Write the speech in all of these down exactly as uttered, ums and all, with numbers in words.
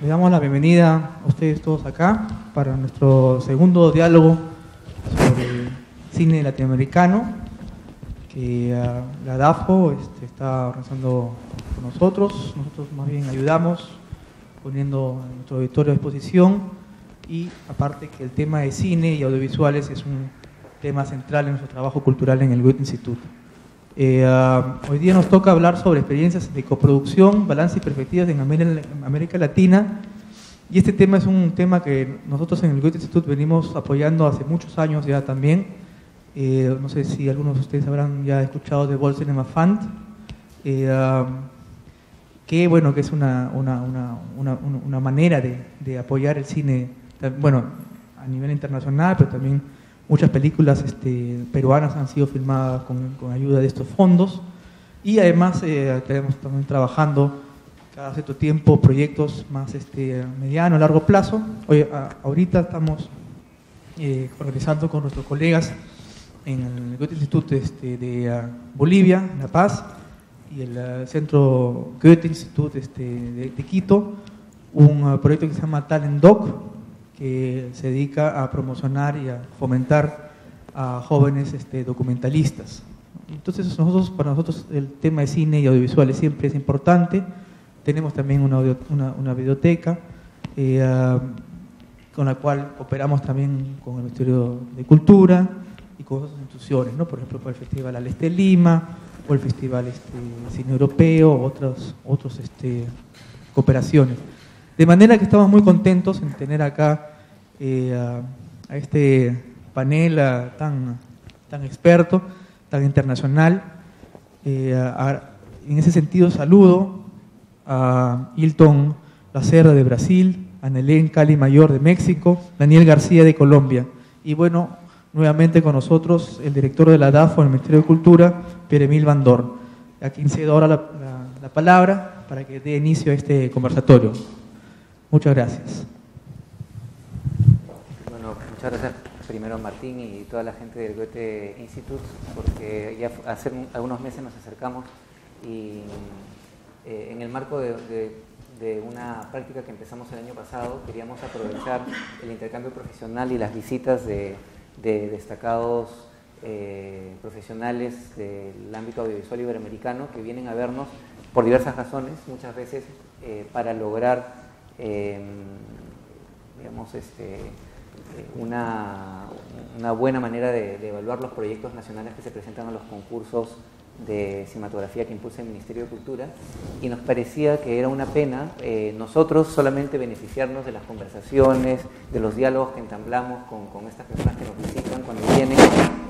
Les damos la bienvenida a ustedes todos acá para nuestro segundo diálogo sobre cine latinoamericano que uh, la DAFO este, está organizando con nosotros. Nosotros más bien ayudamos poniendo a nuestro auditorio a disposición, y aparte que el tema de cine y audiovisuales es un tema central en nuestro trabajo cultural en el Goethe-Institut. Eh, uh, hoy día nos toca hablar sobre experiencias de coproducción, balance y perspectivas en América, en América Latina, y este tema es un tema que nosotros en el Goethe-Institut venimos apoyando hace muchos años ya también. Eh, no sé si algunos de ustedes habrán ya escuchado de World Cinema Fund, eh, uh, que bueno, que es una, una, una, una, una manera de, de apoyar el cine, bueno, a nivel internacional, pero también muchas películas este, peruanas han sido filmadas con, con ayuda de estos fondos. Y además eh, tenemos también trabajando cada cierto tiempo proyectos más este, mediano, largo plazo. Hoy, a, ahorita estamos eh, organizando con nuestros colegas en el Goethe-Institut este, de uh, Bolivia, La Paz, y el uh, Centro Goethe-Institut este, de, de Quito, un uh, proyecto que se llama Talent Doc, que se dedica a promocionar y a fomentar a jóvenes este, documentalistas. Entonces, nosotros, para nosotros el tema de cine y audiovisuales siempre es importante. Tenemos también una, audio, una, una biblioteca eh, con la cual cooperamos también con el Ministerio de Cultura y con otras instituciones, ¿no? Por ejemplo, para el Festival Al Este de Lima, o el Festival este, Cine Europeo, otras otros, este, cooperaciones. De manera que estamos muy contentos en tener acá eh, a, a este panel a, tan, tan experto, tan internacional. Eh, a, a, en ese sentido, saludo a Hilton Lacerda de Brasil, a Analeine Cal y Mayor de México, Daniel García de Colombia. Y bueno, nuevamente con nosotros el director de la DAFO en el Ministerio de Cultura, Pierre Émile Vandoorne, a quien cedo ahora la, la, la palabra para que dé inicio a este conversatorio. Muchas gracias. Bueno, muchas gracias primero Martín y toda la gente del Goethe-Institut, porque ya hace algunos meses nos acercamos y eh, en el marco de, de, de una práctica que empezamos el año pasado, queríamos aprovechar el intercambio profesional y las visitas de, de destacados eh, profesionales del ámbito audiovisual iberoamericano que vienen a vernos por diversas razones, muchas veces eh, para lograr Eh, digamos, este, una, una buena manera de, de evaluar los proyectos nacionales que se presentan a los concursos de cinematografía que impulsa el Ministerio de Cultura, y nos parecía que era una pena eh, nosotros solamente beneficiarnos de las conversaciones, de los diálogos que entablamos con, con estas personas que nos visitan cuando vienen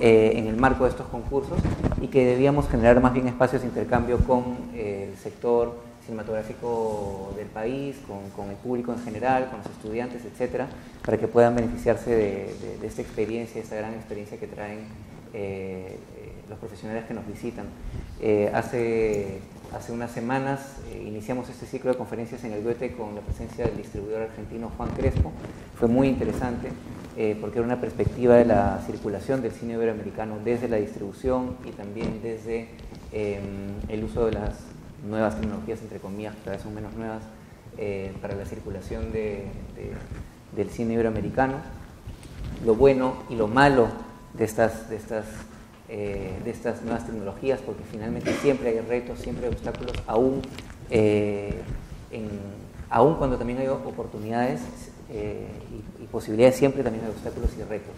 eh, en el marco de estos concursos, y que debíamos generar más bien espacios de intercambio con eh, el sector cinematográfico del país, con, con el público en general, con los estudiantes, etcétera, para que puedan beneficiarse de, de, de esta experiencia, esta gran experiencia que traen eh, los profesionales que nos visitan. Eh, hace, hace unas semanas eh, iniciamos este ciclo de conferencias en el Goethe con la presencia del distribuidor argentino Juan Crespo. Fue muy interesante eh, porque era una perspectiva de la circulación del cine iberoamericano desde la distribución y también desde eh, el uso de las nuevas tecnologías, entre comillas, cada vez son menos nuevas, eh, para la circulación de, de, del cine iberoamericano. Lo bueno y lo malo de estas, de, estas, eh, de estas nuevas tecnologías, porque finalmente siempre hay retos, siempre hay obstáculos, aún, eh, en, aún cuando también hay oportunidades eh, y, y posibilidades, siempre también hay obstáculos y retos.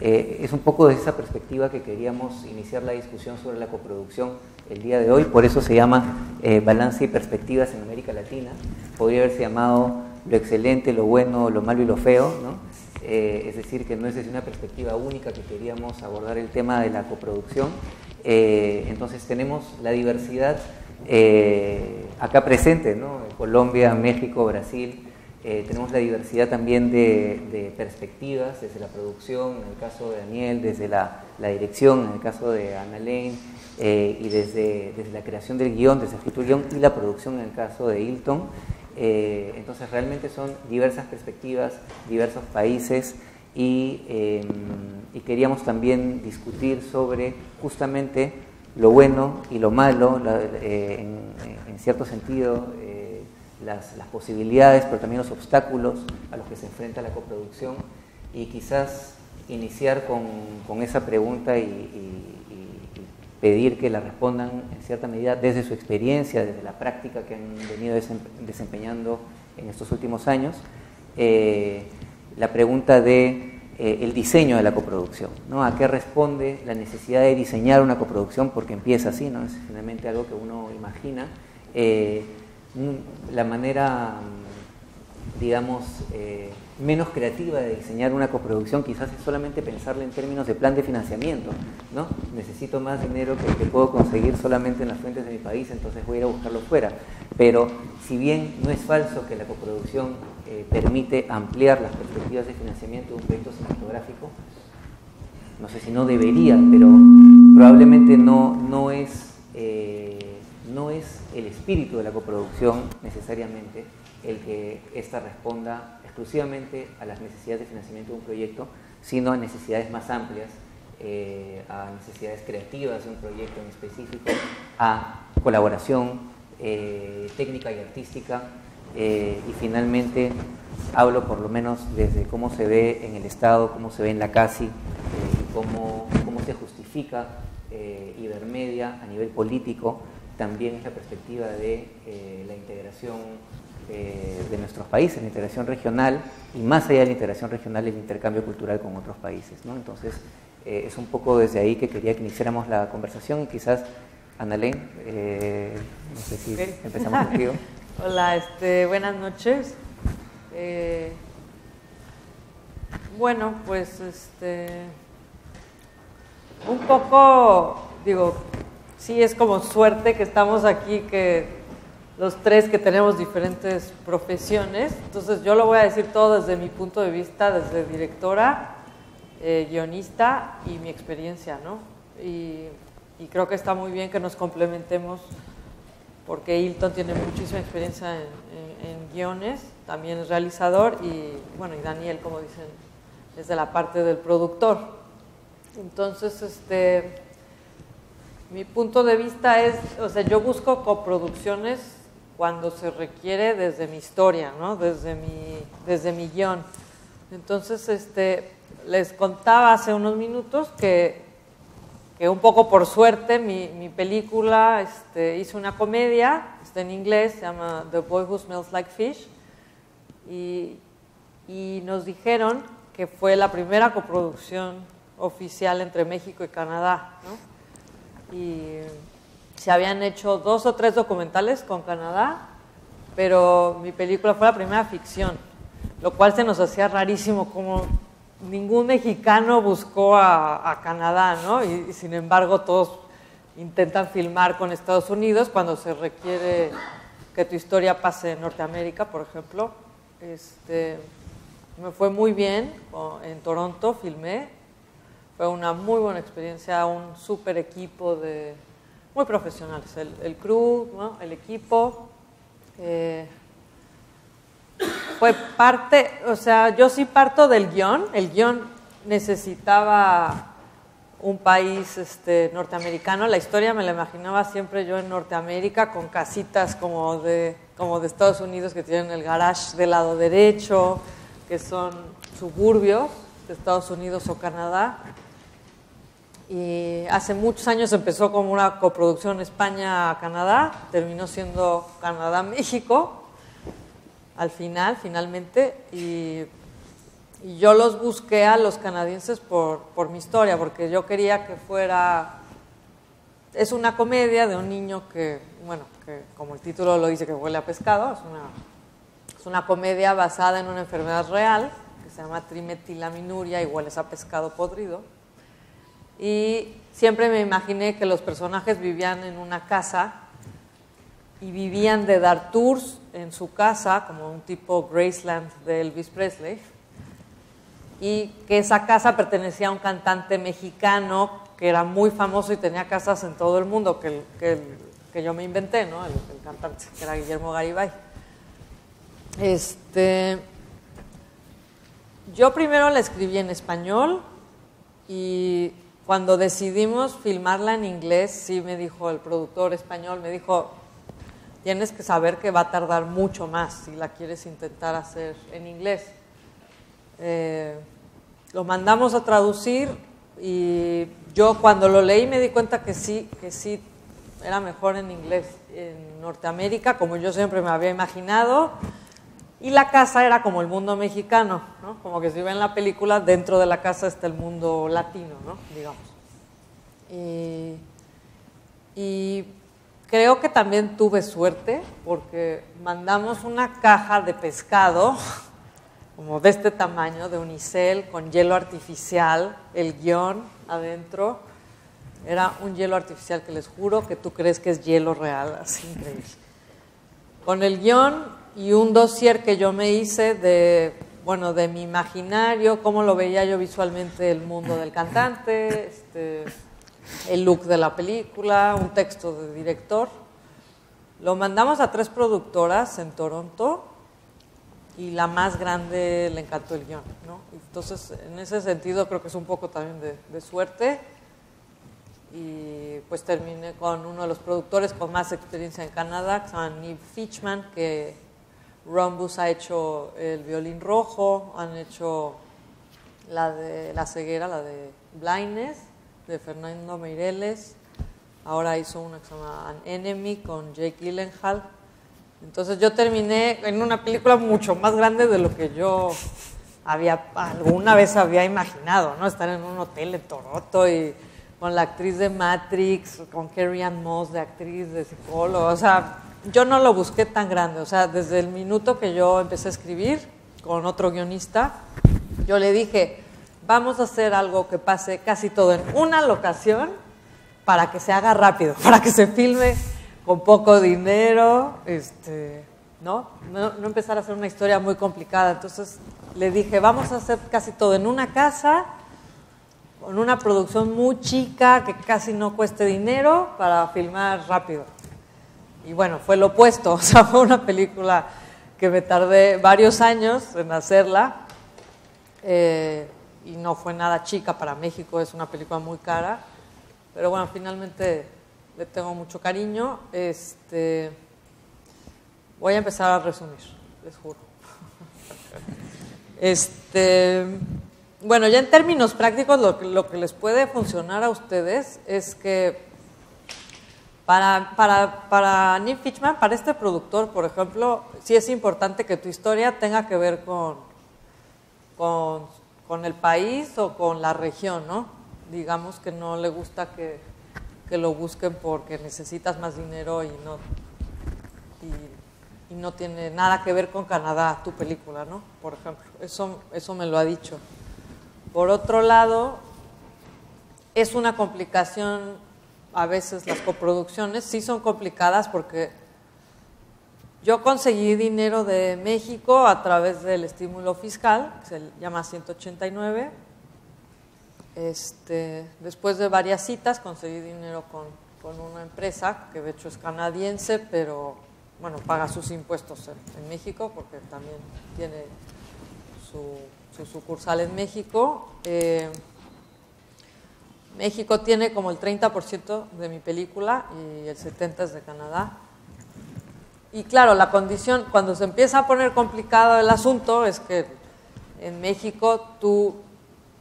Eh, es un poco de esa perspectiva que queríamos iniciar la discusión sobre la coproducción el día de hoy, por eso se llama eh, Balance y Perspectivas en América Latina. Podría haberse llamado Lo Excelente, Lo Bueno, Lo Malo y Lo Feo, ¿no? Eh, es decir, que no es desde una perspectiva única que queríamos abordar el tema de la coproducción. Eh, entonces tenemos la diversidad eh, acá presente, ¿no? Colombia, México, Brasil. Eh, tenemos la diversidad también de, de perspectivas, desde la producción, en el caso de Daniel, desde la, la dirección, en el caso de Analeine, eh, y desde, desde la creación del guión, desde el escritura del guión, y la producción en el caso de Hilton. Eh, entonces, realmente son diversas perspectivas, diversos países, y, eh, y queríamos también discutir sobre justamente lo bueno y lo malo, la, eh, en, en cierto sentido, eh, las, las posibilidades, pero también los obstáculos a los que se enfrenta la coproducción, y quizás iniciar con, con esa pregunta y, y, y pedir que la respondan en cierta medida desde su experiencia, desde la práctica que han venido desempeñando en estos últimos años, eh, la pregunta de eh, el diseño de la coproducción, ¿no? ¿A qué responde la necesidad de diseñar una coproducción? Porque empieza así, ¿no? Es finalmente algo que uno imagina. Eh, la manera, digamos, eh, menos creativa de diseñar una coproducción quizás es solamente pensarla en términos de plan de financiamiento, ¿no? Necesito más dinero que el que puedo conseguir solamente en las fuentes de mi país, entonces voy a ir a buscarlo fuera. Pero si bien no es falso que la coproducción eh, permite ampliar las perspectivas de financiamiento de un proyecto cinematográfico, no sé si no debería, pero probablemente no, no es, eh, no es el espíritu de la coproducción necesariamente el que ésta responda exclusivamente a las necesidades de financiamiento de un proyecto, sino a necesidades más amplias, eh, a necesidades creativas de un proyecto en específico, a colaboración eh, técnica y artística, eh, y finalmente hablo por lo menos desde cómo se ve en el Estado, cómo se ve en la CASI, eh, cómo, cómo se justifica eh, Ibermedia a nivel político. También es la perspectiva de eh, la integración eh, de nuestros países, la integración regional, y más allá de la integración regional, el intercambio cultural con otros países, ¿no? Entonces, eh, es un poco desde ahí que quería que iniciáramos la conversación, y quizás, Analeine, eh, no sé si okay. empezamos contigo. Hola, este, buenas noches. Eh, bueno, pues, este, un poco, digo, sí, es como suerte que estamos aquí, que los tres que tenemos diferentes profesiones. Entonces yo lo voy a decir todo desde mi punto de vista, desde directora, eh, guionista y mi experiencia, ¿no? Y, y creo que está muy bien que nos complementemos, porque Hilton tiene muchísima experiencia en, en, en guiones, también es realizador, y bueno, y Daniel, como dicen, es de la parte del productor. Entonces, este... mi punto de vista es, o sea, yo busco coproducciones cuando se requiere desde mi historia, ¿no? Desde mi, desde mi guión. Entonces, este, les contaba hace unos minutos que, que un poco por suerte mi, mi película, este, hice una comedia, está en inglés, se llama The Boy Who Smells Like Fish, y, y nos dijeron que fue la primera coproducción oficial entre México y Canadá, ¿no? Y se habían hecho dos o tres documentales con Canadá, pero mi película fue la primera ficción, lo cual se nos hacía rarísimo, como ningún mexicano buscó a, a Canadá, ¿no? Y, y sin embargo todos intentan filmar con Estados Unidos cuando se requiere que tu historia pase en Norteamérica, por ejemplo. Este, me fue muy bien, en Toronto filmé. Fue una muy buena experiencia, un súper equipo de muy profesionales, el, el crew, ¿no? El equipo. Eh, fue parte, o sea, yo sí parto del guión. El guión necesitaba un país este, norteamericano. La historia me la imaginaba siempre yo en Norteamérica, con casitas como de, como de Estados Unidos, que tienen el garage del lado derecho, que son suburbios de Estados Unidos o Canadá. Y hace muchos años empezó como una coproducción España-Canadá, terminó siendo Canadá-México al final, finalmente, y, y yo los busqué a los canadienses por, por mi historia, porque yo quería que fuera... Es una comedia de un niño que, bueno, que como el título lo dice, que huele a pescado, es una, es una comedia basada en una enfermedad real, que se llama Trimetilaminuria, igual es a pescado podrido. Y siempre me imaginé que los personajes vivían en una casa y vivían de dar tours en su casa, como un tipo Graceland de Elvis Presley, y que esa casa pertenecía a un cantante mexicano que era muy famoso y tenía casas en todo el mundo, que, que, que yo me inventé, ¿no? El, el cantante que era Guillermo Garibay. Este... Yo primero la escribí en español, y cuando decidimos filmarla en inglés, sí me dijo el productor español, me dijo, tienes que saber que va a tardar mucho más si la quieres intentar hacer en inglés. Eh, lo mandamos a traducir y yo cuando lo leí me di cuenta que sí, que sí era mejor en inglés en Norteamérica, como yo siempre me había imaginado, y la casa era como el mundo mexicano, ¿no? Como que si ven la película, dentro de la casa está el mundo latino, ¿no? Digamos. Y, y creo que también tuve suerte porque mandamos una caja de pescado como de este tamaño, de unicel, con hielo artificial, el guión adentro. Era un hielo artificial que les juro que tú crees que es hielo real, así increíble. Con el guión y un dossier que yo me hice de, bueno, de mi imaginario, cómo lo veía yo visualmente el mundo del cantante, este, el look de la película, un texto de director. Lo mandamos a tres productoras en Toronto, y la más grande le encantó el guión, ¿no? Entonces, en ese sentido, creo que es un poco también de, de suerte. Y pues terminé con uno de los productores con más experiencia en Canadá, que se llama Niv Fichman, que Rhombus ha hecho El Violín Rojo, han hecho la de La Ceguera, la de Blindness, de Fernando Meireles. Ahora hizo una que se llama An Enemy con Jake Gyllenhaal. Entonces yo terminé en una película mucho más grande de lo que yo había alguna vez había imaginado, ¿no? Estar en un hotel en Toronto y con la actriz de Matrix, con Carrie Ann Moss de actriz, de psicóloga. O sea, yo no lo busqué tan grande. O sea, desde el minuto que yo empecé a escribir con otro guionista, yo le dije, vamos a hacer algo que pase casi todo en una locación para que se haga rápido, para que se filme con poco dinero, este, ¿no? No, no empezar a hacer una historia muy complicada. Entonces le dije, vamos a hacer casi todo en una casa, con una producción muy chica que casi no cueste dinero, para filmar rápido. Y bueno, fue lo opuesto. O sea, fue una película que me tardé varios años en hacerla, eh, y no fue nada chica para México, es una película muy cara, pero bueno, finalmente le tengo mucho cariño. Este, voy a empezar a resumir, les juro. Este, bueno, ya en términos prácticos, lo, lo que les puede funcionar a ustedes es que para, para, para Niv Fichman, para este productor, por ejemplo, sí es importante que tu historia tenga que ver con, con, con el país o con la región, ¿no? Digamos que no le gusta que... que lo busquen porque necesitas más dinero y no, y, y no tiene nada que ver con Canadá tu película, ¿no? Por ejemplo, eso, eso me lo ha dicho. Por otro lado, es una complicación, a veces las coproducciones sí son complicadas porque yo conseguí dinero de México a través del estímulo fiscal, que se llama ciento ochenta y nueve, Este, después de varias citas conseguí dinero con, con una empresa que de hecho es canadiense, pero bueno, paga sus impuestos en, en México porque también tiene su, su sucursal en México. Eh, México tiene como el treinta por ciento de mi película y el setenta por ciento es de Canadá. Y claro, la condición, cuando se empieza a poner complicado el asunto, es que en México tú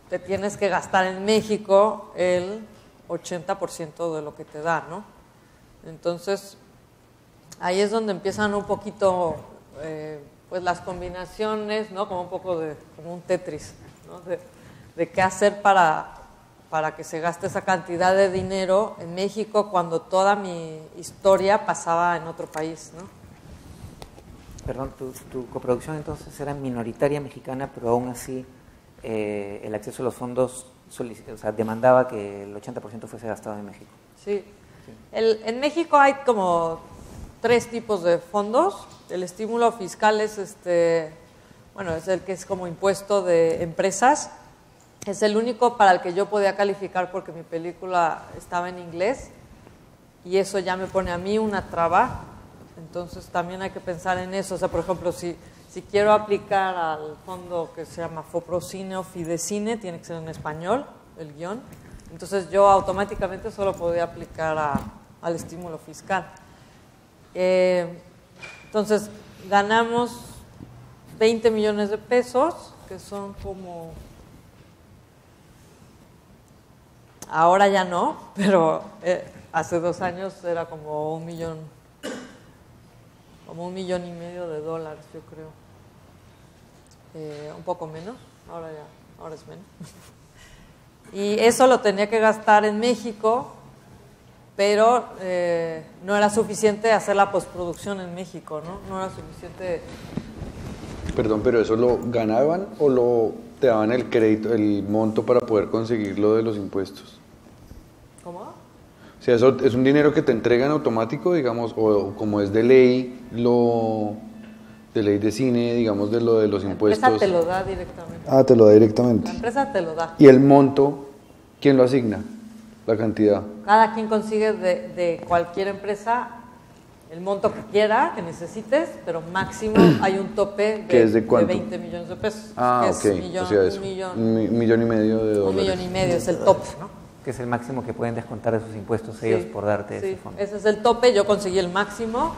te tienes que gastar en México el ochenta por ciento de lo que te da, ¿no? Entonces, ahí es donde empiezan un poquito eh, pues las combinaciones, ¿no? Como un poco de, como un Tetris, ¿no? De, de qué hacer para, para que se gaste esa cantidad de dinero en México cuando toda mi historia pasaba en otro país, ¿no? Perdón, tu, tu coproducción entonces era minoritaria mexicana, pero aún así... Eh, el acceso a los fondos o sea, demandaba que el ochenta por ciento fuese gastado en México. Sí. Sí. El, en México hay como tres tipos de fondos. El estímulo fiscal es, este, bueno, es el que es como impuesto de empresas. Es el único para el que yo podía calificar porque mi película estaba en inglés y eso ya me pone a mí una traba. Entonces también hay que pensar en eso. O sea, por ejemplo, si... Si quiero aplicar al fondo que se llama Foprocine o Fidecine, tiene que ser en español el guión. Entonces yo automáticamente solo podía aplicar a, al estímulo fiscal. Eh, entonces, ganamos veinte millones de pesos, que son como... Ahora ya no, pero eh, hace dos años era como un millón, como un millón y medio de dólares, yo creo. Eh, un poco menos, ahora ya, ahora es menos. Y eso lo tenía que gastar en México, pero eh, no era suficiente hacer la postproducción en México, ¿no? No era suficiente... Perdón, pero ¿eso lo ganaban o lo... te daban el crédito, el monto para poder conseguir lo de los impuestos? ¿Cómo? O sea, eso es un dinero que te entregan automático, digamos, o, o como es de ley, lo de ley de cine, digamos, de lo de los impuestos. La empresa te lo da directamente. Ah, te lo da directamente. La empresa te lo da. ¿Y el monto, quién lo asigna? La cantidad. Cada quien consigue de, de cualquier empresa el monto que quiera, que necesites, pero máximo hay un tope de, ¿es de, de veinte millones de pesos. Ah, que ok. Es millón, o sea, es un millón, mi, millón y medio de dólares. Un millón y medio es el tope, ¿no? Que es el máximo que pueden descontar de sus impuestos ellos, sí, por darte, sí, ese fondo. Ese es el tope, yo conseguí el máximo.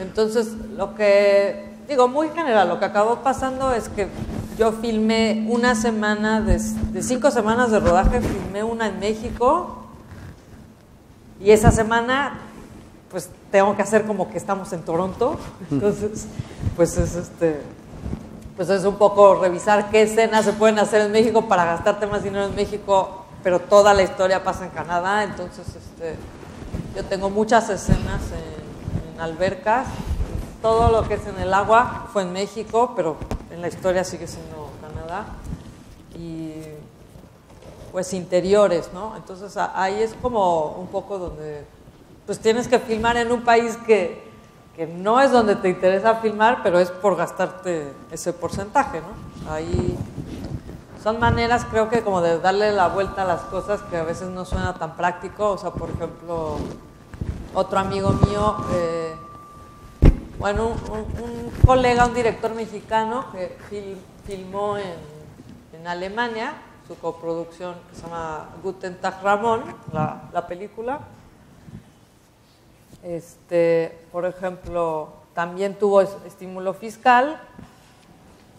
Entonces, lo que digo, muy general, lo que acabó pasando es que yo filmé una semana, de, de cinco semanas de rodaje, filmé una en México y esa semana... pues tengo que hacer como que estamos en Toronto, entonces pues es este pues es un poco revisar qué escenas se pueden hacer en México para gastarte más dinero en México, pero toda la historia pasa en Canadá. Entonces este, yo tengo muchas escenas en, en albercas, todo lo que es en el agua fue en México, pero en la historia sigue siendo Canadá, y pues interiores, ¿no? Entonces ahí es como un poco donde... pues tienes que filmar en un país que, que no es donde te interesa filmar, pero es por gastarte ese porcentaje, ¿no? Ahí son maneras, creo que, como de darle la vuelta a las cosas, que a veces no suena tan práctico. O sea, por ejemplo, otro amigo mío, eh, bueno, un, un colega, un director mexicano que fil, filmó en, en Alemania, su coproducción que se llama Guten Tag Ramón, la, la película. Este, por ejemplo, también tuvo estímulo fiscal,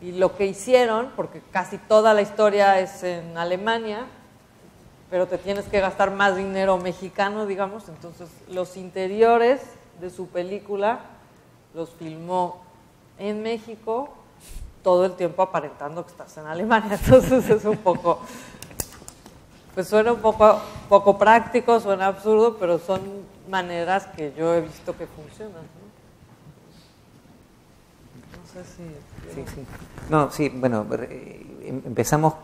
y lo que hicieron, porque casi toda la historia es en Alemania, pero te tienes que gastar más dinero mexicano, digamos, entonces los interiores de su película los filmó en México, todo el tiempo aparentando que estás en Alemania. Entonces es un poco... pues suena un poco, poco práctico, suena absurdo, pero son maneras que yo he visto que funcionan, ¿no? No sé si... Sí, sí. No, sí, bueno, empezamos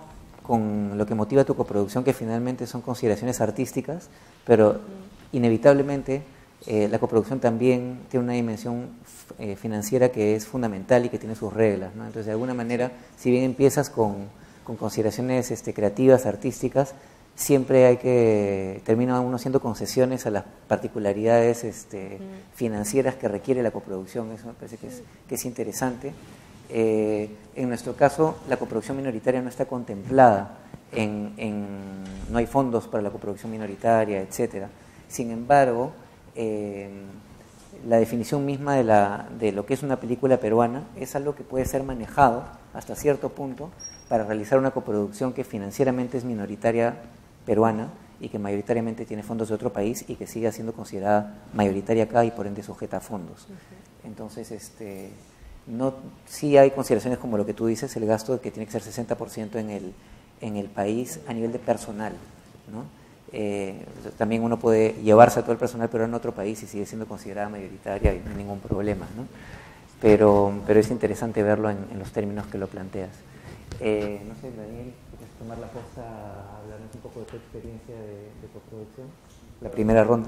con lo que motiva tu coproducción, que finalmente son consideraciones artísticas, pero inevitablemente eh, la coproducción también tiene una dimensión eh, financiera que es fundamental y que tiene sus reglas, ¿no? Entonces, de alguna manera, si bien empiezas con, con consideraciones este, creativas, artísticas, siempre hay que, termina uno haciendo concesiones a las particularidades este, financieras que requiere la coproducción. Eso me parece que es, que es interesante. Eh, en nuestro caso, la coproducción minoritaria no está contemplada, en, en, no hay fondos para la coproducción minoritaria, etcétera. Sin embargo, eh, la definición misma de, la, de lo que es una película peruana es algo que puede ser manejado hasta cierto punto para realizar una coproducción que financieramente es minoritaria peruana y que mayoritariamente tiene fondos de otro país y que sigue siendo considerada mayoritaria acá y por ende sujeta a fondos. Uh-huh. Entonces, este, no, sí hay consideraciones como lo que tú dices, el gasto que tiene que ser sesenta por ciento en el, en el país a nivel de personal, ¿no? Eh, también uno puede llevarse a todo el personal peruano a otro país y sigue siendo considerada mayoritaria y no hay ningún problema, ¿no? Pero, pero es interesante verlo en, en los términos que lo planteas. Eh, no sé, Daniel, ¿quieres tomar la cosa a hablarnos un poco de tu experiencia de, de coproducción? La primera ronda.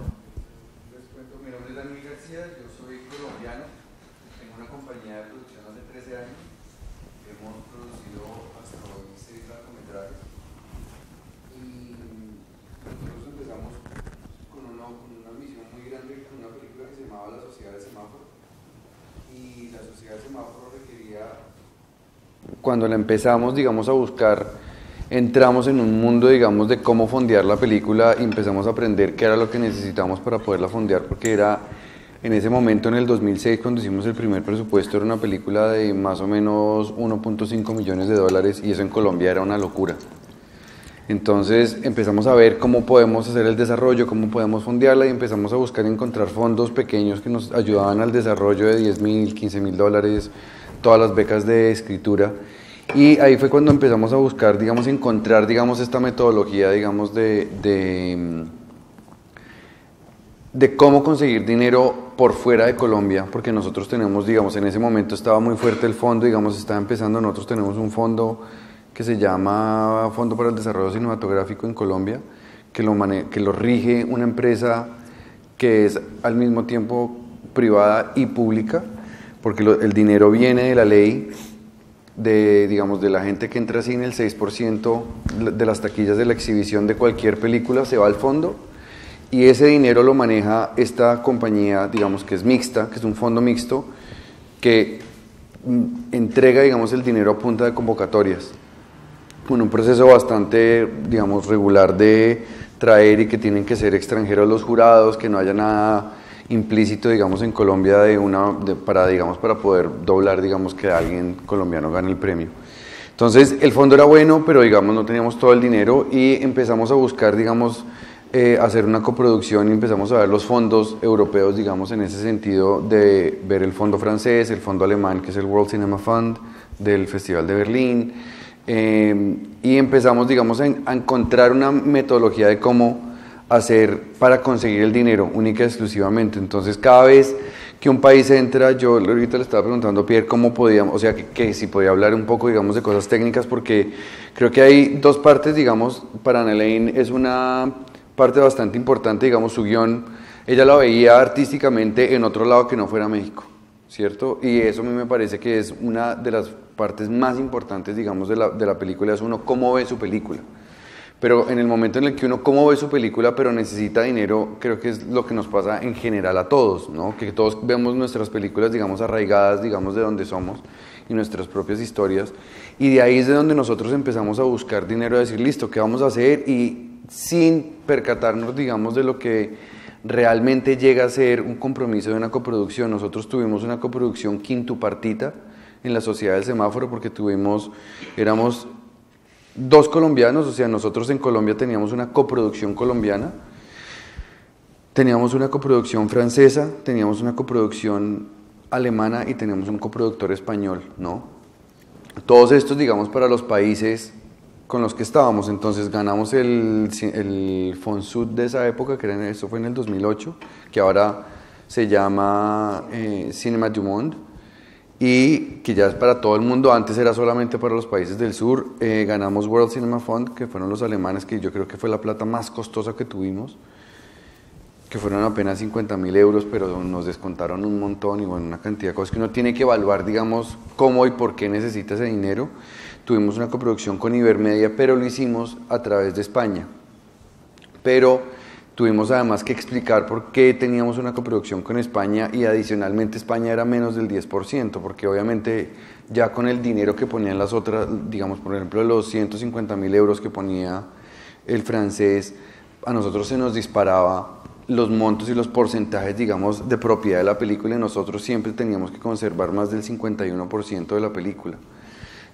Les cuento, mi nombre es Daniel García, yo soy colombiano, tengo una compañía de producción hace trece años, hemos producido hasta hoy seis largometrajes y nosotros empezamos con una, con una misión muy grande, con una película que se llamaba La Sociedad de Semáforo, y La Sociedad de Semáforo requería... Cuando la empezamos, digamos, a buscar, entramos en un mundo, digamos, de cómo fondear la película y empezamos a aprender qué era lo que necesitamos para poderla fondear, porque era En ese momento, en el dos mil seis, cuando hicimos el primer presupuesto, era una película de más o menos uno punto cinco millones de dólares, y eso en Colombia era una locura. Entonces empezamos a ver cómo podemos hacer el desarrollo, cómo podemos fondearla, y empezamos a buscar y encontrar fondos pequeños que nos ayudaban al desarrollo de diez mil, quince mil dólares, todas las becas de escritura. Y ahí fue cuando empezamos a buscar, digamos, encontrar, digamos, esta metodología, digamos, de, de, de cómo conseguir dinero por fuera de Colombia, porque nosotros tenemos, digamos, en ese momento estaba muy fuerte el fondo, digamos, estaba empezando. Nosotros tenemos un fondo que se llama Fondo para el Desarrollo Cinematográfico en Colombia, que lo, mane que lo rige una empresa que es al mismo tiempo privada y pública, porque lo, el dinero viene de la ley, de, digamos, de la gente que entra a cine. El seis por ciento de las taquillas de la exhibición de cualquier película se va al fondo, y ese dinero lo maneja esta compañía, digamos, que es mixta, que es un fondo mixto, que entrega, digamos, el dinero a punta de convocatorias, con un proceso bastante, digamos, regular de traer, y que tienen que ser extranjeros los jurados, que no haya nada implícito, digamos, en Colombia de una, de, para, digamos, para poder doblar, digamos, que alguien colombiano gane el premio. Entonces el fondo era bueno, pero, digamos, no teníamos todo el dinero, y empezamos a buscar, digamos, eh, hacer una coproducción, y empezamos a ver los fondos europeos, digamos, en ese sentido, de ver el fondo francés, el fondo alemán, que es el World Cinema Fund del Festival de Berlín. Eh, y empezamos, digamos, a, a encontrar una metodología de cómo hacer para conseguir el dinero única y exclusivamente. Entonces, cada vez que un país entra, yo ahorita le estaba preguntando a Pierre cómo podíamos, o sea, que, que si podía hablar un poco, digamos, de cosas técnicas, porque creo que hay dos partes, digamos, para Analeine es una parte bastante importante, digamos, su guión, ella lo veía artísticamente en otro lado que no fuera México, ¿cierto? Y eso a mí me parece que es una de las partes más importantes, digamos, de la, de la película, es uno cómo ve su película. Pero en el momento en el que uno cómo ve su película, pero necesita dinero, creo que es lo que nos pasa en general a todos, ¿no? Que todos vemos nuestras películas, digamos, arraigadas, digamos, de donde somos, y nuestras propias historias, y de ahí es de donde nosotros empezamos a buscar dinero, a decir, listo, ¿qué vamos a hacer? Y sin percatarnos, digamos, de lo que realmente llega a ser un compromiso de una coproducción. Nosotros tuvimos una coproducción quintupartita en La Sociedad del Semáforo, porque tuvimos, éramos dos colombianos, o sea, nosotros en Colombia teníamos una coproducción colombiana, teníamos una coproducción francesa, teníamos una coproducción alemana, y teníamos un coproductor español, ¿no? Todos estos, digamos, para los países con los que estábamos. Entonces ganamos el, el Fonds Sud de esa época, que era, eso fue en el dos mil ocho, que ahora se llama eh, Cinema du Monde, y que ya es para todo el mundo, antes era solamente para los países del sur. Eh, ganamos World Cinema Fund, que fueron los alemanes, que yo creo que fue la plata más costosa que tuvimos, que fueron apenas cincuenta mil euros, pero nos descontaron un montón, y bueno, una cantidad de cosas que uno tiene que evaluar, digamos, cómo y por qué necesita ese dinero. Tuvimos una coproducción con Ibermedia, pero lo hicimos a través de España, pero tuvimos además que explicar por qué teníamos una coproducción con España, y adicionalmente España era menos del diez por ciento, porque obviamente ya con el dinero que ponían las otras, digamos, por ejemplo, los ciento cincuenta mil euros que ponía el francés, a nosotros se nos disparaba los montos y los porcentajes, digamos, de propiedad de la película, y nosotros siempre teníamos que conservar más del cincuenta y uno por ciento de la película.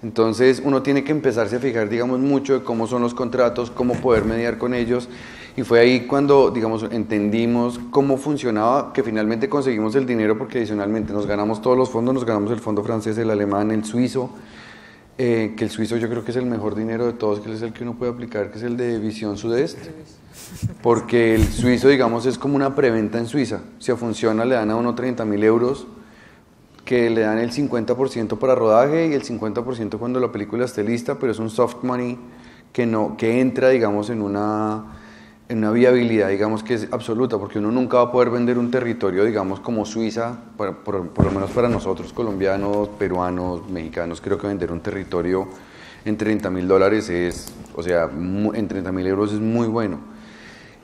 Entonces uno tiene que empezarse a fijar, digamos, mucho de cómo son los contratos, cómo poder mediar con ellos, y fue ahí cuando, digamos, entendimos cómo funcionaba, que finalmente conseguimos el dinero, porque adicionalmente nos ganamos todos los fondos, nos ganamos el fondo francés, el alemán, el suizo, eh, que el suizo yo creo que es el mejor dinero de todos, que es el que uno puede aplicar, que es el de Visión Sudeste, porque el suizo, digamos, es como una preventa en Suiza, si funciona le dan a uno treinta mil euros, que le dan el cincuenta por ciento para rodaje y el cincuenta por ciento cuando la película esté lista, pero es un soft money que, no, que entra, digamos, en una, en una viabilidad, digamos, que es absoluta, porque uno nunca va a poder vender un territorio, digamos, como Suiza, por, por, por lo menos para nosotros, colombianos, peruanos, mexicanos. Creo que vender un territorio en treinta mil dólares es, o sea, en treinta mil euros es muy bueno.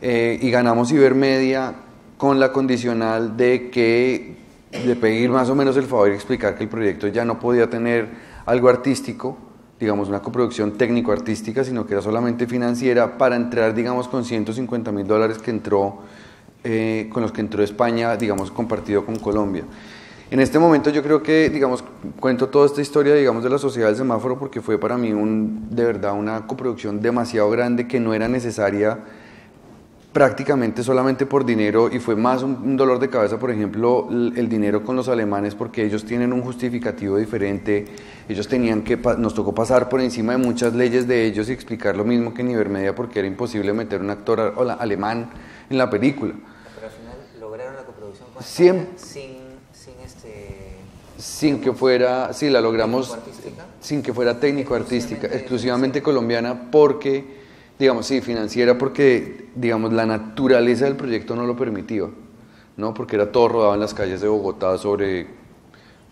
Eh, y ganamos Ibermedia con la condicional de que de pedir más o menos el favor y explicar que el proyecto ya no podía tener algo artístico, digamos una coproducción técnico-artística, sino que era solamente financiera, para entrar, digamos, con ciento cincuenta mil dólares que entró eh, con los que entró España, digamos, compartido con Colombia. En este momento yo creo que, digamos, cuento toda esta historia, digamos, de La Sociedad del Semáforo, porque fue para mí, un, de verdad, una coproducción demasiado grande que no era necesaria prácticamente solamente por dinero, y fue más un dolor de cabeza, por ejemplo, el dinero con los alemanes, porque ellos tienen un justificativo diferente, ellos tenían que, nos tocó pasar por encima de muchas leyes de ellos y explicar lo mismo que en Ibermedia, porque era imposible meter un actor alemán en la película. Pero al final lograron la coproducción con España sin... sin que fuera, sí, la logramos, sin que fuera técnico-artística, exclusivamente colombiana, porque, digamos, sí, financiera, porque, digamos, la naturaleza del proyecto no lo permitía, ¿no? Porque era todo rodado en las calles de Bogotá sobre,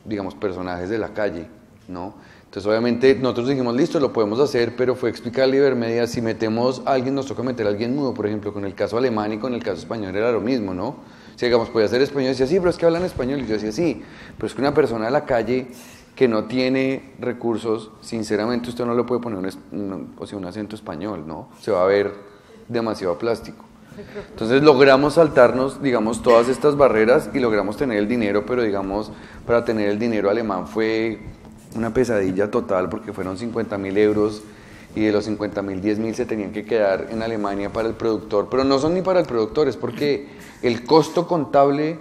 digamos, personajes de la calle, ¿no? Entonces, obviamente, nosotros dijimos, listo, lo podemos hacer, pero fue explicar a Ibermedia, si metemos a alguien, nos toca meter a alguien mudo, por ejemplo, con el caso alemán y con el caso español era lo mismo, ¿no? Si, digamos, podía ser español, decía, sí, pero es que hablan español. Y yo decía, sí, pero es que una persona de la calle que no tiene recursos, sinceramente, usted no le puede poner un, un, o sea, un acento español, ¿no? Se va a ver demasiado plástico. Entonces, logramos saltarnos, digamos, todas estas barreras y logramos tener el dinero, pero, digamos, para tener el dinero alemán fue una pesadilla total, porque fueron cincuenta mil euros. Y de los cincuenta mil, diez mil se tenían que quedar en Alemania para el productor. Pero no son ni para el productor, es porque el costo contable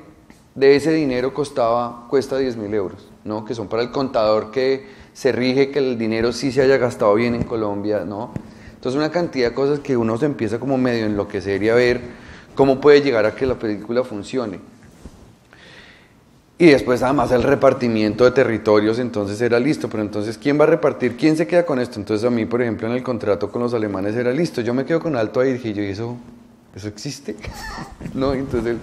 de ese dinero costaba, cuesta diez mil euros, ¿no? Que son para el contador que se rige que el dinero sí se haya gastado bien en Colombia, ¿no? Entonces, una cantidad de cosas que uno se empieza como medio a enloquecer y a ver cómo puede llegar a que la película funcione. Y después, además, el repartimiento de territorios, entonces era listo, pero entonces, ¿quién va a repartir? ¿Quién se queda con esto? Entonces, a mí, por ejemplo, en el contrato con los alemanes era listo, yo me quedo con Alto ahí, dije yo, ¿y eso, eso existe? ¿No? Entonces, el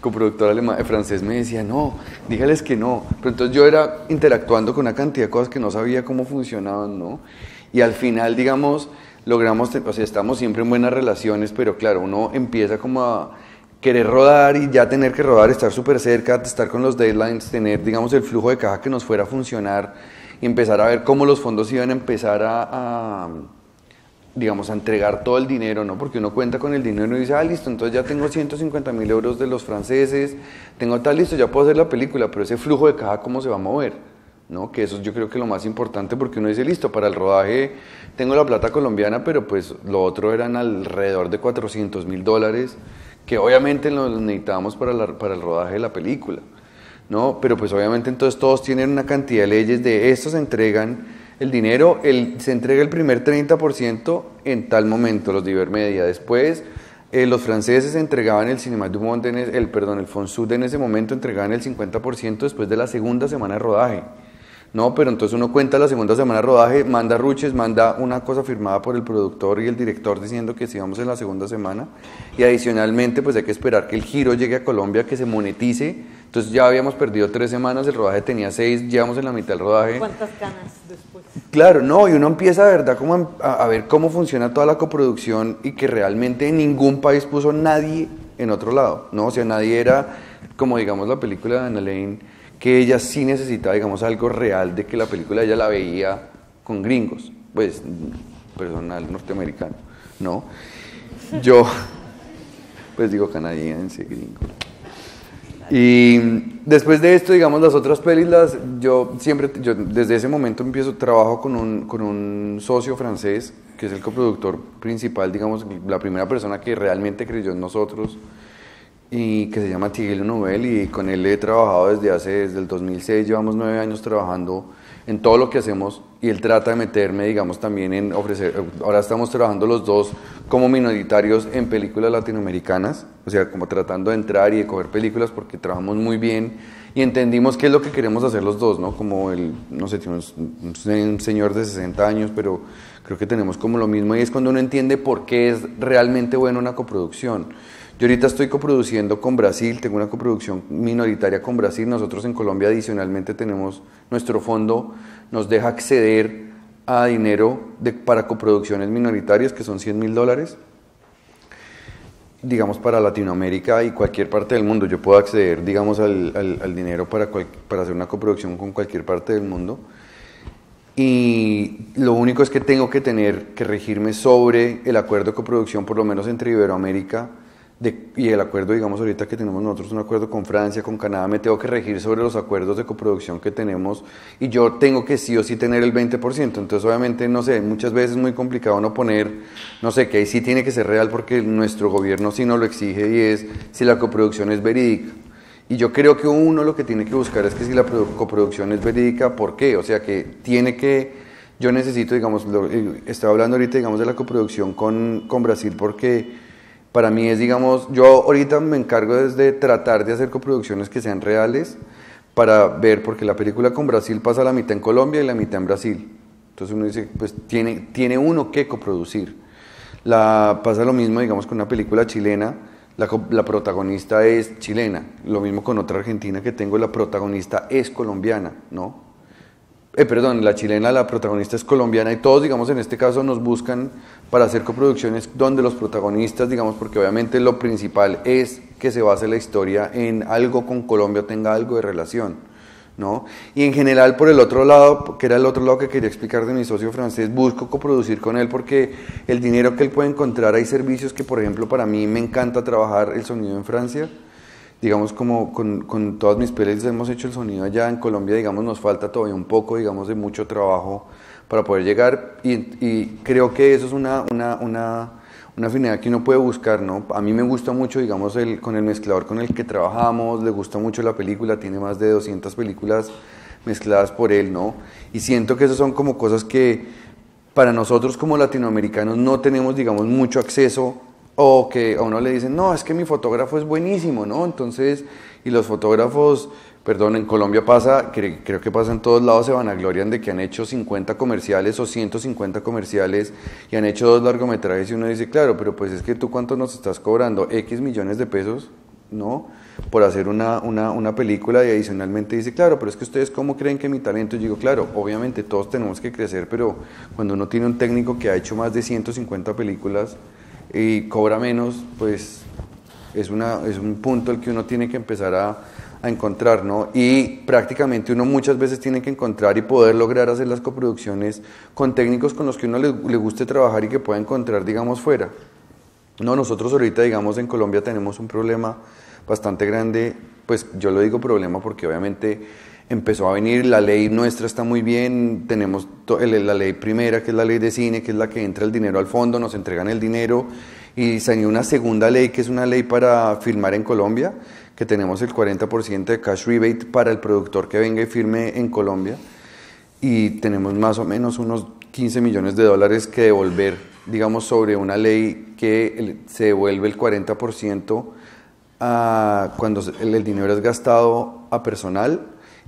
coproductor alemán, el francés me decía, no, dígales que no. Pero entonces yo era interactuando con una cantidad de cosas que no sabía cómo funcionaban, ¿no? Y al final, digamos, logramos, o sea, estamos siempre en buenas relaciones, pero claro, uno empieza como a querer rodar y ya tener que rodar, estar súper cerca, estar con los deadlines, tener, digamos, el flujo de caja que nos fuera a funcionar y empezar a ver cómo los fondos iban a empezar a, a digamos, a entregar todo el dinero, ¿no? Porque uno cuenta con el dinero y dice, ah, listo, entonces ya tengo ciento cincuenta mil euros de los franceses, tengo tal, listo, ya puedo hacer la película, pero ese flujo de caja, ¿cómo se va a mover? ¿No? Que eso yo creo que es lo más importante, porque uno dice, listo, para el rodaje tengo la plata colombiana, pero pues lo otro eran alrededor de cuatrocientos mil dólares, que obviamente lo necesitábamos para, la, para el rodaje de la película, ¿no? Pero pues obviamente entonces todos tienen una cantidad de leyes de esto, se entregan el dinero, el, se entrega el primer treinta por ciento en tal momento, los de Ibermedia. Después eh, los franceses entregaban el Cinema du Monde, en el, el, perdón, el Fonds Sud en ese momento entregaban el cincuenta por ciento después de la segunda semana de rodaje, ¿no? Pero entonces uno cuenta la segunda semana de rodaje, manda ruches, manda una cosa firmada por el productor y el director diciendo que sigamos en la segunda semana, y adicionalmente pues hay que esperar que el giro llegue a Colombia, que se monetice. Entonces ya habíamos perdido tres semanas, el rodaje tenía seis, llevamos en la mitad del rodaje. ¿Cuántas ganas después? Claro, no, y uno empieza de verdad como a, a ver cómo funciona toda la coproducción y que realmente en ningún país puso nadie en otro lado, ¿no? O sea, nadie era, como digamos la película de Analeine, que ella sí necesitaba, digamos, algo real de que la película ella la veía con gringos, pues, personal norteamericano, ¿no? Yo, pues digo canadiense, gringo. Y después de esto, digamos, las otras pelis, las, yo siempre, yo desde ese momento empiezo, trabajo con un, con un socio francés, que es el coproductor principal, digamos, la primera persona que realmente creyó en nosotros, y que se llama Thierry Nouvel, y con él he trabajado desde hace, desde el dos mil seis, llevamos nueve años trabajando en todo lo que hacemos, y él trata de meterme, digamos, también en ofrecer, ahora estamos trabajando los dos como minoritarios en películas latinoamericanas, o sea, como tratando de entrar y de coger películas, porque trabajamos muy bien, y entendimos qué es lo que queremos hacer los dos, ¿no? Como el, no sé, un, un señor de sesenta años, pero creo que tenemos como lo mismo, y es cuando uno entiende por qué es realmente bueno una coproducción. Yo ahorita estoy coproduciendo con Brasil, tengo una coproducción minoritaria con Brasil. Nosotros en Colombia adicionalmente tenemos, nuestro fondo nos deja acceder a dinero de, para coproducciones minoritarias, que son cien mil dólares, digamos, para Latinoamérica y cualquier parte del mundo. Yo puedo acceder, digamos, al, al, al dinero para, cual, para hacer una coproducción con cualquier parte del mundo. Y lo único es que tengo que tener que regirme sobre el acuerdo de coproducción, por lo menos entre Iberoamérica de, y el acuerdo, digamos, ahorita que tenemos nosotros un acuerdo con Francia, con Canadá, me tengo que regir sobre los acuerdos de coproducción que tenemos y yo tengo que sí o sí tener el veinte por ciento, entonces obviamente, no sé, muchas veces es muy complicado no poner, no sé, que ahí sí tiene que ser real porque nuestro gobierno sí nos lo exige y es si la coproducción es verídica. Y yo creo que uno lo que tiene que buscar es que si la coproducción es verídica, ¿por qué? O sea, que tiene que, yo necesito, digamos, lo, estaba hablando ahorita, digamos, de la coproducción con, con Brasil, porque para mí es, digamos, yo ahorita me encargo desde tratar de hacer coproducciones que sean reales para ver, porque la película con Brasil pasa la mitad en Colombia y la mitad en Brasil. Entonces uno dice, pues tiene, tiene uno que coproducir. La, pasa lo mismo, digamos, con una película chilena. La, la protagonista es chilena, lo mismo con otra argentina que tengo, la protagonista es colombiana, ¿no? Eh, perdón, la chilena, la protagonista es colombiana y todos, digamos, en este caso nos buscan para hacer coproducciones donde los protagonistas, digamos, porque obviamente lo principal es que se base la historia en algo con Colombia, tenga algo de relación, ¿no? Y en general, por el otro lado, que era el otro lado que quería explicar de mi socio francés, busco coproducir con él porque el dinero que él puede encontrar, hay servicios que, por ejemplo, para mí me encanta trabajar el sonido en Francia, digamos, como con, con todas mis pelis hemos hecho el sonido allá en Colombia, digamos, nos falta todavía un poco, digamos, de mucho trabajo para poder llegar y, y creo que eso es una, una, una, una afinidad que uno puede buscar, ¿no? A mí me gusta mucho, digamos, el, con el mezclador con el que trabajamos, le gusta mucho la película, tiene más de doscientas películas mezcladas por él, ¿no? Y siento que esas son como cosas que para nosotros como latinoamericanos no tenemos, digamos, mucho acceso o que a uno le dicen, no, es que mi fotógrafo es buenísimo, ¿no? Entonces, y los fotógrafos, perdón, en Colombia pasa, cre creo que pasa en todos lados, se vanaglorian de que han hecho cincuenta comerciales o ciento cincuenta comerciales y han hecho dos largometrajes y uno dice, claro, pero pues es que tú cuánto nos estás cobrando, X millones de pesos, ¿no? Por hacer una, una, una película y adicionalmente dice, claro, pero es que ustedes cómo creen que mi talento, yo digo, claro, obviamente todos tenemos que crecer, pero cuando uno tiene un técnico que ha hecho más de ciento cincuenta películas y cobra menos, pues es, una, es un punto al que uno tiene que empezar a... a encontrar, ¿no? Y prácticamente uno muchas veces tiene que encontrar y poder lograr hacer las coproducciones con técnicos con los que uno le, le guste trabajar y que pueda encontrar, digamos, fuera. No, nosotros ahorita, digamos, en Colombia tenemos un problema bastante grande, pues yo lo digo problema porque obviamente empezó a venir, la ley nuestra está muy bien, tenemos la ley primera, que es la ley de cine, que es la que entra el dinero al fondo, nos entregan el dinero y salió una segunda ley, que es una ley para filmar en Colombia, que tenemos el cuarenta por ciento de cash rebate para el productor que venga y firme en Colombia y tenemos más o menos unos quince millones de dólares que devolver, digamos, sobre una ley que se devuelve el cuarenta por ciento a cuando el dinero es gastado a personal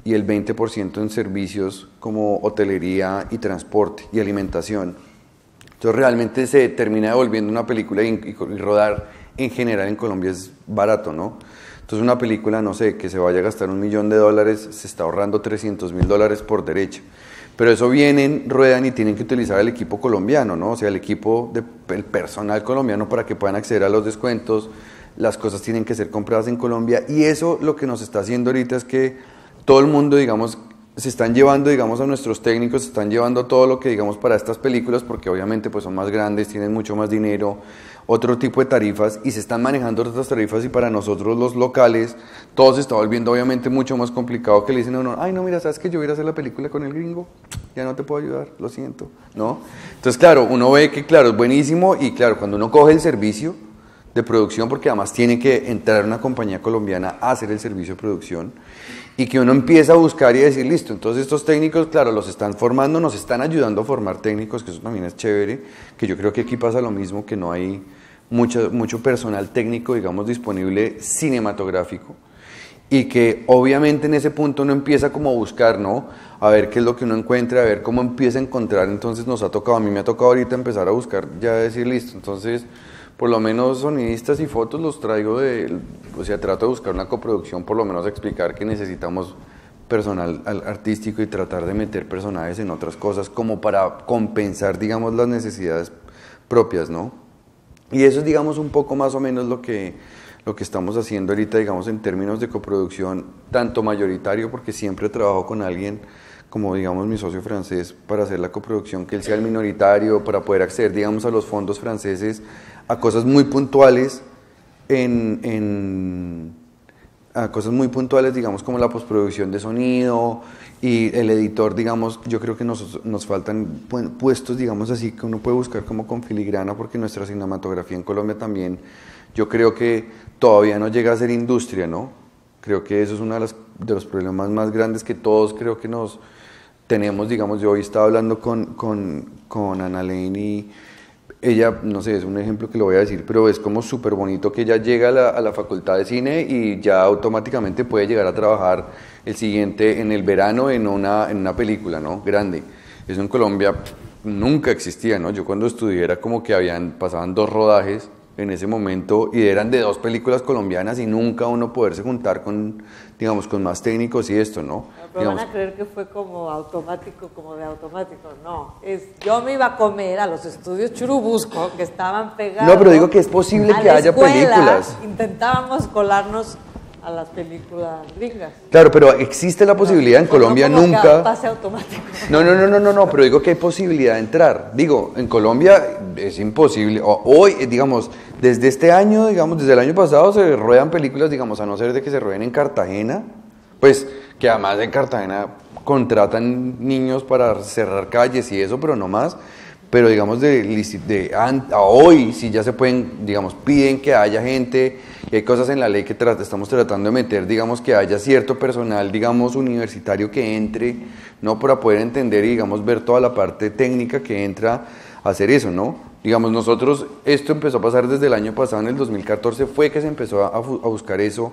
y el veinte por ciento en servicios como hotelería y transporte y alimentación. Entonces realmente se termina devolviendo una película y rodar en general en Colombia es barato, ¿no? Entonces una película, no sé, que se vaya a gastar un millón de dólares, se está ahorrando trescientos mil dólares por derecha. Pero eso vienen, ruedan y tienen que utilizar el equipo colombiano, ¿no? O sea, el equipo, de, el personal colombiano para que puedan acceder a los descuentos, las cosas tienen que ser compradas en Colombia y eso lo que nos está haciendo ahorita es que todo el mundo, digamos, se están llevando, digamos, a nuestros técnicos, se están llevando todo lo que, digamos, para estas películas porque obviamente pues son más grandes, tienen mucho más dinero, otro tipo de tarifas y se están manejando otras tarifas y para nosotros los locales todo se está volviendo obviamente mucho más complicado que le dicen a uno, ay no mira, sabes que yo voy a ir a hacer la película con el gringo, ya no te puedo ayudar, lo siento, ¿no? Entonces claro, uno ve que claro, es buenísimo y claro, cuando uno coge el servicio de producción, porque además tiene que entrar una compañía colombiana a hacer el servicio de producción y que uno empieza a buscar y a decir, listo, entonces estos técnicos, claro, los están formando, nos están ayudando a formar técnicos, que eso también es chévere, que yo creo que aquí pasa lo mismo, que no hay mucho, mucho personal técnico, digamos, disponible cinematográfico, y que obviamente en ese punto uno empieza como a buscar, ¿no? A ver qué es lo que uno encuentra, a ver cómo empieza a encontrar, entonces nos ha tocado, a mí me ha tocado ahorita empezar a buscar, ya decir, listo, entonces... por lo menos sonidistas y fotos los traigo de, o sea, trato de buscar una coproducción, por lo menos explicar que necesitamos personal artístico y tratar de meter personajes en otras cosas como para compensar, digamos, las necesidades propias, ¿no? Y eso es, digamos, un poco más o menos lo que, lo que estamos haciendo ahorita, digamos, en términos de coproducción, tanto mayoritario, porque siempre trabajo con alguien, como digamos mi socio francés, para hacer la coproducción, que él sea el minoritario, para poder acceder, digamos, a los fondos franceses, a cosas muy puntuales, en, en a cosas muy puntuales, digamos, como la postproducción de sonido y el editor, digamos. Yo creo que nos, nos faltan puestos, digamos así, que uno puede buscar como con filigrana, porque nuestra cinematografía en Colombia también, yo creo que todavía no llega a ser industria, ¿no? Creo que eso es uno de, las, de los problemas más grandes que todos creo que nos tenemos, digamos. Yo hoy estaba hablando con, con, con Analeine y ella, no sé, es un ejemplo que lo voy a decir, pero es como súper bonito que ella llega a la, a la facultad de cine y ya automáticamente puede llegar a trabajar el siguiente, en el verano, en una, en una película, ¿no? Grande. Eso en Colombia nunca existía, ¿no? Yo cuando estudié era como que habían, pasaban dos rodajes en ese momento y eran de dos películas colombianas y nunca uno poderse juntar con, digamos, con más técnicos y esto, ¿no? Pero digamos, van a creer que fue como automático, como de automático. No, es, yo me iba a comer a los estudios Churubusco, que estaban pegados. No, pero digo que es posible que haya escuela, películas. Intentábamos colarnos a las películas gringas. Claro, pero existe la posibilidad, no, en Colombia no como nunca. Que pase automático. No, no, no, no, no, no, pero digo que hay posibilidad de entrar. Digo, en Colombia es imposible. Hoy, digamos, desde este año, digamos, desde el año pasado se ruedan películas, digamos, a no ser de que se rueden en Cartagena, pues que además en Cartagena contratan niños para cerrar calles y eso, pero no más. Pero digamos, de, de a hoy sí ya se pueden, digamos, piden que haya gente, y hay cosas en la ley que trata, estamos tratando de meter, digamos, que haya cierto personal, digamos, universitario que entre, ¿no? Para poder entender y, digamos, ver toda la parte técnica que entra a hacer eso, ¿no? Digamos, nosotros, esto empezó a pasar desde el año pasado, en el dos mil catorce fue que se empezó a, a buscar eso,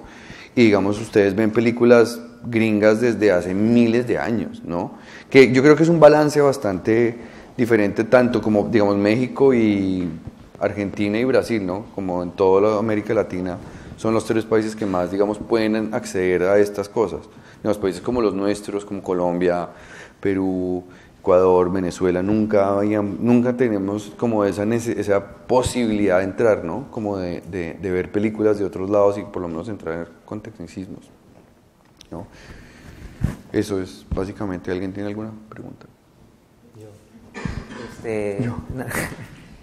y digamos, ustedes ven películas gringas desde hace miles de años, ¿no? Que yo creo que es un balance bastante diferente, tanto como, digamos, México y Argentina y Brasil, ¿no? Como en toda la América Latina, son los tres países que más, digamos, pueden acceder a estas cosas. Los países como los nuestros, como Colombia, Perú, Ecuador, Venezuela, nunca, nunca tenemos como esa, esa posibilidad de entrar, ¿no? Como de, de, de ver películas de otros lados y por lo menos entrar con tecnicismos, ¿no? Eso es básicamente. ¿Alguien tiene alguna pregunta? Este, no.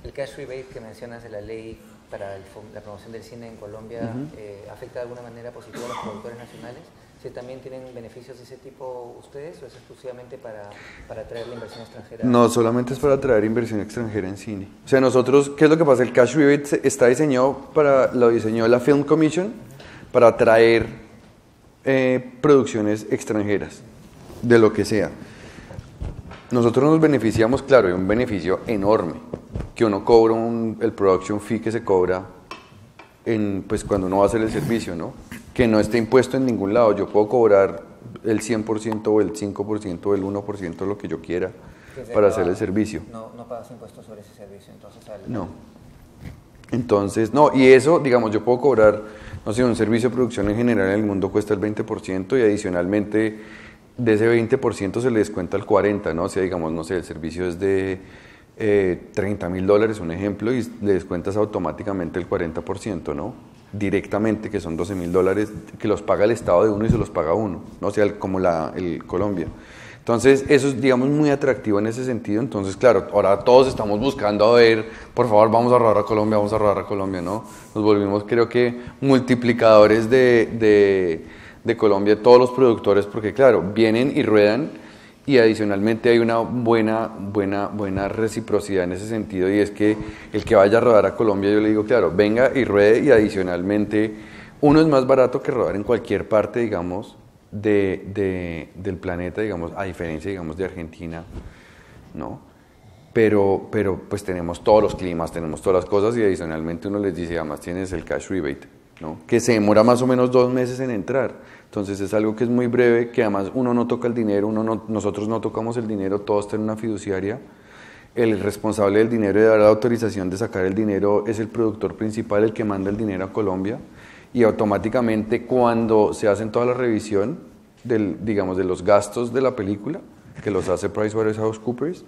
El cash rebate que mencionas de la ley para el, la promoción del cine en Colombia, uh-huh. eh, ¿afecta de alguna manera positiva a los productores nacionales? ¿Sí también tienen beneficios de ese tipo ustedes o es exclusivamente para, para atraer la inversión extranjera? No, solamente es para atraer inversión extranjera en cine. O sea, nosotros, ¿qué es lo que pasa? El cash rebate está diseñado para, lo diseñó la Film Commission, uh-huh. para atraer eh, producciones extranjeras, de lo que sea. Nosotros nos beneficiamos, claro, hay un beneficio enorme, que uno cobra un, el production fee que se cobra en, pues, cuando uno va a hacer el servicio, ¿no? Que no esté impuesto en ningún lado, yo puedo cobrar el cien por ciento o el cinco por ciento o el uno por ciento, lo que yo quiera, para hacer el servicio. No, no pagas impuestos sobre ese servicio, entonces... El... No. Entonces, no, y eso, digamos, yo puedo cobrar, no sé, un servicio de producción en general en el mundo cuesta el veinte por ciento y adicionalmente... de ese veinte por ciento se le descuenta el cuarenta por ciento, ¿no? O sea, digamos, no sé, el servicio es de eh, treinta mil dólares, un ejemplo, y le descuentas automáticamente el cuarenta por ciento, ¿no? Directamente, que son doce mil dólares, que los paga el Estado de uno y se los paga uno, ¿no? O sea, el, como la, el Colombia. Entonces, eso es, digamos, muy atractivo en ese sentido. Entonces, claro, ahora todos estamos buscando a ver, por favor, vamos a robar a Colombia, vamos a robar a Colombia, ¿no? Nos volvimos, creo que, multiplicadores de... de de Colombia, todos los productores, porque claro, vienen y ruedan y adicionalmente hay una buena, buena, buena reciprocidad en ese sentido, y es que el que vaya a rodar a Colombia, yo le digo, claro, venga y ruede, y adicionalmente uno es más barato que rodar en cualquier parte, digamos, de, de, del planeta, digamos, a diferencia, digamos, de Argentina, ¿no? Pero, pero pues tenemos todos los climas, tenemos todas las cosas, y adicionalmente uno les dice, además tienes el cash rebate, ¿no? Que se demora más o menos dos meses en entrar, entonces es algo que es muy breve, que además uno no toca el dinero, uno no, nosotros no tocamos el dinero, todo está en una fiduciaria, el responsable del dinero y de dar la autorización de sacar el dinero es el productor principal, el que manda el dinero a Colombia, y automáticamente cuando se hacen toda la revisión del, digamos, de los gastos de la película, que los hace PricewaterhouseCoopers,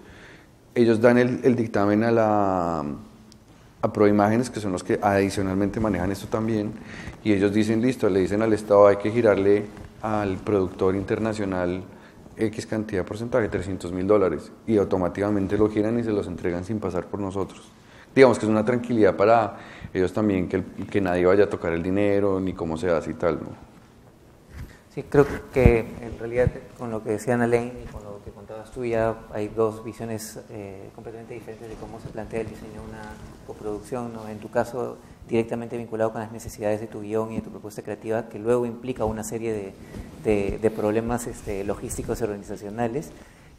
ellos dan el, el dictamen a la... a Proimágenes, que son los que adicionalmente manejan esto también, y ellos dicen, listo, le dicen al Estado, hay que girarle al productor internacional X cantidad de porcentaje, trescientos mil dólares, y automáticamente lo giran y se los entregan sin pasar por nosotros, digamos que es una tranquilidad para ellos también, que, el, que nadie vaya a tocar el dinero, ni cómo se hace y tal, ¿no? Sí, creo que en realidad con lo que decía Analeine y con lo que contabas tú ya hay dos visiones eh, completamente diferentes de cómo se plantea el diseño de una coproducción, ¿no? En tu caso, directamente vinculado con las necesidades de tu guión y de tu propuesta creativa, que luego implica una serie de, de, de problemas este, logísticos y organizacionales.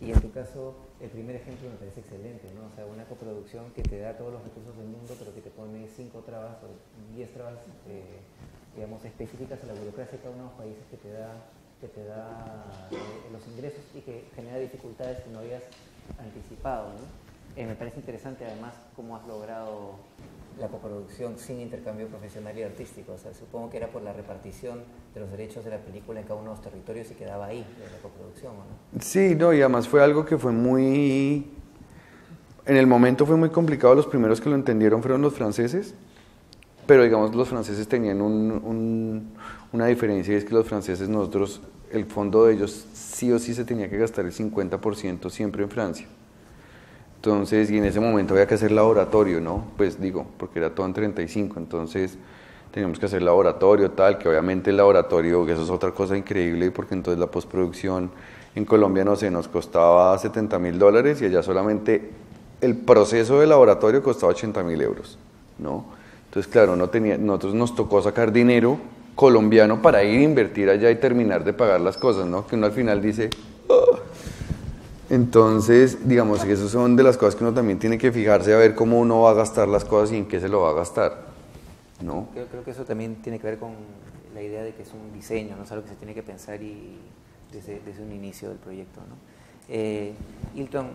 Y en tu caso, el primer ejemplo me parece excelente, ¿no? O sea, una coproducción que te da todos los recursos del mundo, pero que te pone cinco trabas o diez trabas, eh, digamos, específicas a la burocracia de cada uno de los países que te da, que te da eh, los ingresos y que genera dificultades que no habías anticipado, ¿no? Eh, me parece interesante, además, cómo has logrado la coproducción sin intercambio profesional y artístico. O sea, supongo que era por la repartición de los derechos de la película en cada uno de los territorios y quedaba ahí, en la coproducción, ¿no? Sí, no, y además fue algo que fue muy... En el momento fue muy complicado, los primeros que lo entendieron fueron los franceses, pero digamos los franceses tenían un, un, una diferencia, y es que los franceses, nosotros, el fondo de ellos sí o sí se tenía que gastar el cincuenta por ciento siempre en Francia. Entonces, y en ese momento había que hacer laboratorio, ¿no? Pues digo, porque era todo en treinta y cinco, entonces teníamos que hacer laboratorio, tal, que obviamente el laboratorio, que eso es otra cosa increíble, porque entonces la postproducción en Colombia, no sé, nos costaba setenta mil dólares y allá solamente el proceso de laboratorio costaba ochenta mil euros, ¿no? Entonces, claro, no tenía, nosotros nos tocó sacar dinero colombiano para ir a invertir allá y terminar de pagar las cosas, ¿no? Que uno al final dice... ¡Oh! Entonces, digamos que esas son de las cosas que uno también tiene que fijarse, a ver cómo uno va a gastar las cosas y en qué se lo va a gastar, ¿no? Creo, creo que eso también tiene que ver con la idea de que es un diseño, ¿no? Es algo que se tiene que pensar y desde, desde un inicio del proyecto, ¿no? Eh, Hilton, eh,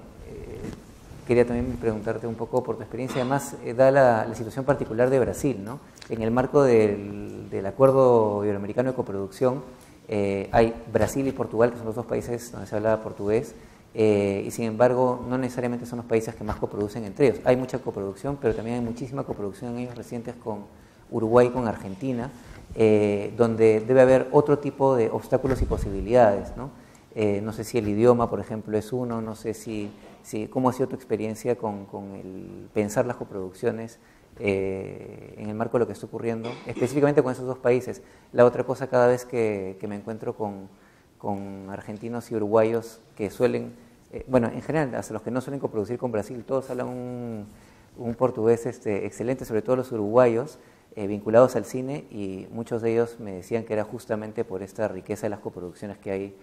quería también preguntarte un poco por tu experiencia, además eh, da la, la situación particular de Brasil, ¿no? En el marco del, del Acuerdo Iberoamericano de Coproducción eh, hay Brasil y Portugal, que son los dos países donde se habla portugués. Eh, y sin embargo, no necesariamente son los países que más coproducen entre ellos. Hay mucha coproducción, pero también hay muchísima coproducción en años recientes con Uruguay y con Argentina, eh, donde debe haber otro tipo de obstáculos y posibilidades, ¿no? Eh, no sé si el idioma, por ejemplo, es uno, no sé si, si cómo ha sido tu experiencia con, con el pensar las coproducciones eh, en el marco de lo que está ocurriendo, específicamente con esos dos países. La otra cosa, cada vez que, que me encuentro con, con argentinos y uruguayos que suelen... Bueno, en general, hasta los que no suelen coproducir con Brasil, todos hablan un, un portugués este, excelente, sobre todo los uruguayos, eh, vinculados al cine, y muchos de ellos me decían que era justamente por esta riqueza de las coproducciones que hay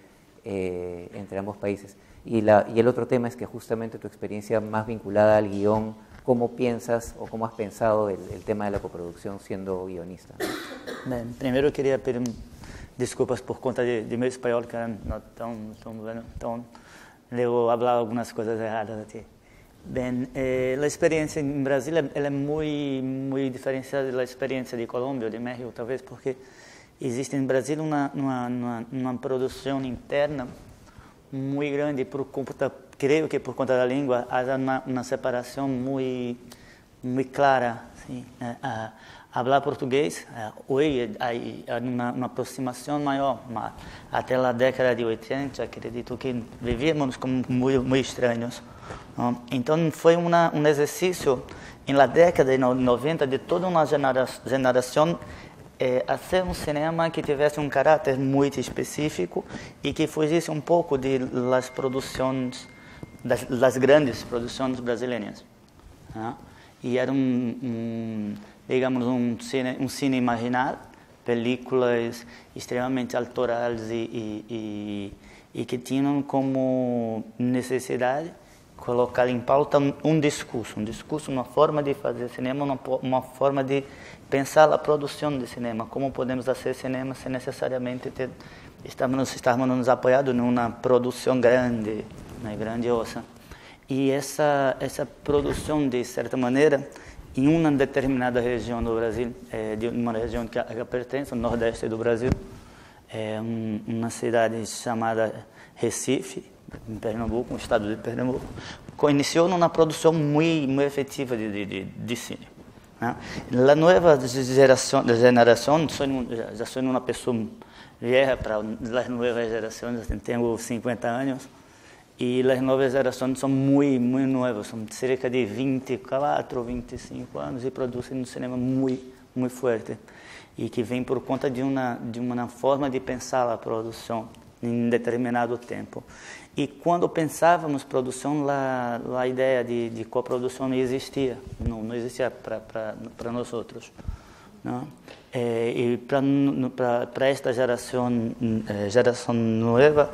eh, entre ambos países. Y, la, y el otro tema es que justamente tu experiencia más vinculada al guión, ¿cómo piensas o cómo has pensado el, el tema de la coproducción siendo guionista? Bien, primero quería pedir disculpas por cuenta de, de mi español, que no es tan, tan bueno, tan... Luego hablaba algunas cosas erradas. Bien, eh, la experiencia en Brasil es muy, muy diferenciada de la experiencia de Colombia o de México, tal vez porque existe en Brasil una, una, una, una producción interna muy grande. Por conta, creo que por cuenta de la lengua hay una, una separación muy, muy clara, ¿sí? Eh, eh, hablar portugués, eh, hoy hay una, una aproximación mayor, mas até la década de ochenta, acredito que vivíamos como muy, muy extraños, ¿no? Entonces fue una, un ejercicio en la década de noventa de toda una generación eh, hacer un cinema que tuviese un carácter muy específico y que fuese un poco de las producciones, das, las grandes producciones brasileñas, ¿no? Y era un... un digamos, un cine, un cine imaginal, películas extremadamente autorales y, y, y, y que tienen como necesidad colocar en pauta un, un discurso, un discurso, una forma de hacer cinema, una, una forma de pensar la producción de cinema, cómo podemos hacer cinema sin necesariamente ter, estamos, estamos apoyados en una producción grande, una grandiosa. Y esa, esa producción, de cierta manera, em uma determinada região do Brasil, eh, de uma região que, que pertence ao nordeste do Brasil, eh, um, uma cidade chamada Recife, em Pernambuco, no estado de Pernambuco, iniciou uma produção muito, muito efetiva de, de, de cine, né? A nova geração, geração sou, já sou uma pessoa velha para as novas gerações, tenho cincuenta anos, y las nuevas generaciones son muy, muy nuevas, son cerca de veinticuatro, veinticinco años y producen un cinema muy, muy fuerte y que viene por cuenta de una, de una forma de pensar la producción en determinado tiempo. Y cuando pensábamos producción, la, la idea de, de coproducción no existía, no, no existía para nosotros, ¿no? Eh, y para esta generación, eh, generación nueva,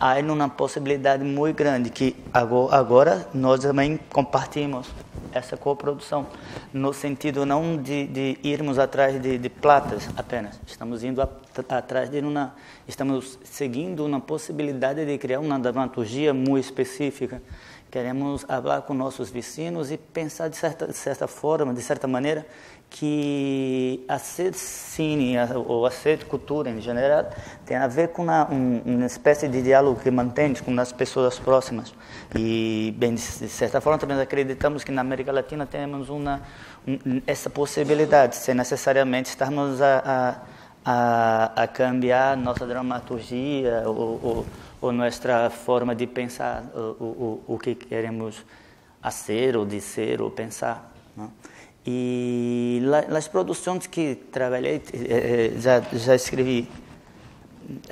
hay una posibilidad muy grande que agora nós também compartilhamos essa coprodução, no sentido não de, de irmos atrás de, de platas apenas, estamos indo a, atrás de uma, estamos seguindo uma possibilidade de criar uma dramaturgia muito específica. Queremos falar com nossos vizinhos e pensar de certa, de certa forma, de certa maneira, que fazer cine ou fazer cultura em geral tem a ver com uma, uma espécie de diálogo que mantém com as pessoas próximas. E, bem, de certa forma, também acreditamos que na América Latina temos uma, um, essa possibilidade, sem necessariamente estarmos a, a, a, a cambiar nossa dramaturgia ou, ou ou nossa forma de pensar o, o, o que queremos fazer, ou dizer, ou pensar, não? E la, as produções que trabalhei, eh, já, já escrevi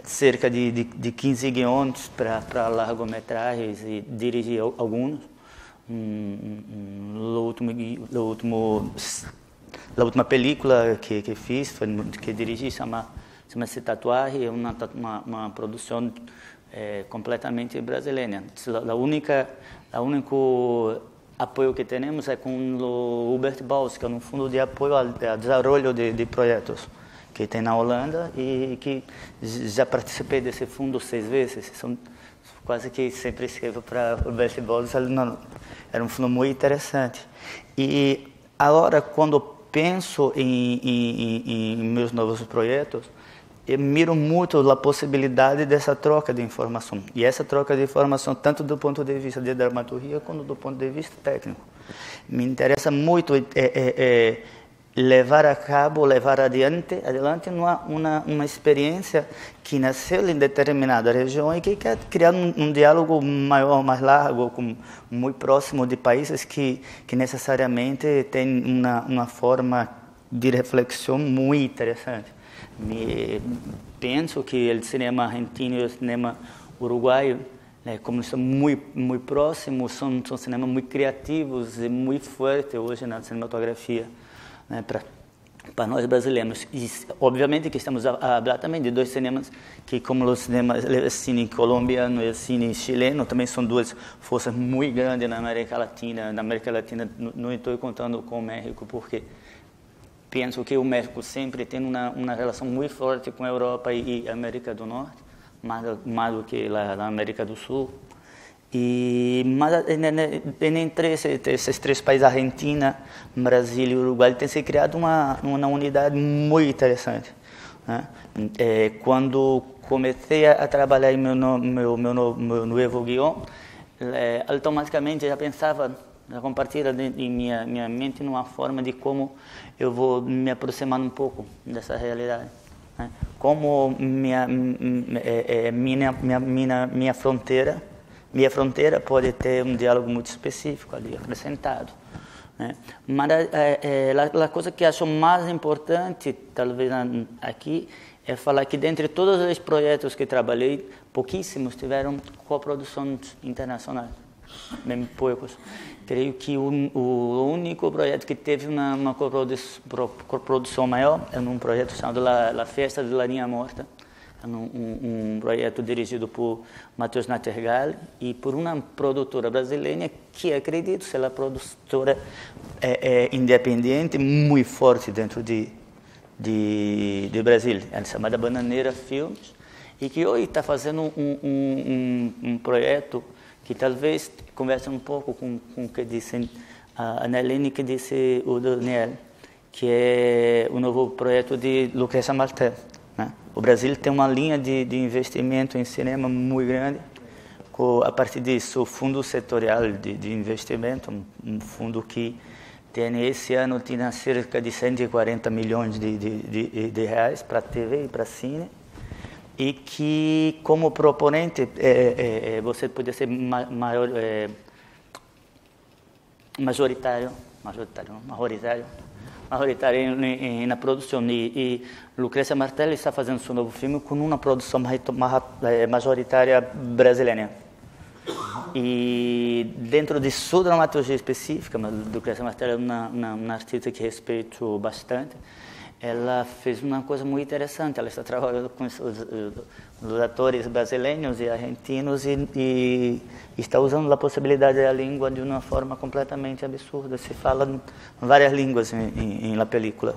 cerca de, de, de quinze guiões para largometragens e dirigi alguns. Um, um, o último, o último, a última película que, que fiz, foi, que dirigi, chama, chama-se Tatuagem, é uma, uma, uma produção Eh, completamente brasileira. La, la única, a único apoio que temos é com o Hubert Bals, que é um fundo de apoio ao desenvolvimento de, de projetos que tem na Holanda e que já participei desse fundo seis vezes. São quase que sempre escrevo para o Hubert Bals. Era um fundo muito interessante. E agora, quando penso em, em, em, em meus novos projetos, eu miro muito a possibilidade dessa troca de informação. E essa troca de informação, tanto do ponto de vista de dramaturgia, quanto do ponto de vista técnico. Me interessa muito é, é, é levar a cabo, levar adiante, adiante uma, uma, uma experiência que nasceu em determinada região e que quer criar um, um diálogo maior, mais largo, com, muito próximo de países que, que necessariamente têm uma, uma forma de reflexão muito interessante. Me, penso que o cinema argentino e o cinema uruguaio, né, como estão muito, muito próximos, são, são cinemas muito criativos e muito fortes hoje na cinematografia, né, para nós brasileiros. E, obviamente, que estamos a, a falar também de dois cinemas que, como o cinema, o cine colombiano e o cine chileno, também são duas forças muito grandes na América Latina. Na América Latina, não estou contando com o México, porque penso que o México sempre tem uma, uma relação muito forte com a Europa e a América do Norte, mais, mais do que a, a América do Sul. E, mas entre esses, esses três países, Argentina, Brasil e Uruguai, tem se criado uma, uma unidade muito interessante, né? É, quando comecei a trabalhar em meu, meu, meu, meu novo guião, é, automaticamente já pensava, já compartilha em minha, minha mente uma forma de como eu vou me aproximar um pouco dessa realidade, né? Como minha, minha, minha, minha, minha, fronteira, minha fronteira pode ter um diálogo muito específico ali, acrescentado, né? Mas é, é, a coisa que acho mais importante, talvez aqui, é falar que dentre todos os projetos que trabalhei, pouquíssimos tiveram coproduções internacionais. Bem poucos. Creio que o, o único projeto que teve uma, uma coprodução maior é um projeto chamado La, La Festa de Larinha Morta, é um, um, um projeto dirigido por Matheus Nattergal e por uma produtora brasileira que, acredito, ser uma produtora é, é, independente, muito forte dentro de, de, de Brasil. Ela é chamada Bananeira Filmes e que hoje está fazendo um, um, um, um projeto que talvez conversa um pouco com, com o que disse a Analeine, que disse o Daniel, que é o novo projeto de Lucrecia Martel, né? O Brasil tem uma linha de, de investimento em cinema muito grande. Com, a partir disso, o Fundo Setorial de, de Investimento, um, um fundo que tem, esse ano tinha cerca de cento e quarenta milhões de, de, de, de reais para T V e para cine. e que, como proponente, é, é, você podia ser maior, é, majoritário, majoritário, majoritário, majoritário em, em, na produção. E, e Lucrecia Martel está fazendo seu novo filme com uma produção majoritária brasileira. E dentro de sua dramaturgia específica, mas Lucrecia Martel é uma, uma, uma artista que respeito bastante, ela fez uma coisa muito interessante. Ela está trabalhando com os, os atores brasileiros e argentinos e, e está usando a possibilidade da língua de uma forma completamente absurda. Se fala várias línguas em, em, em la película.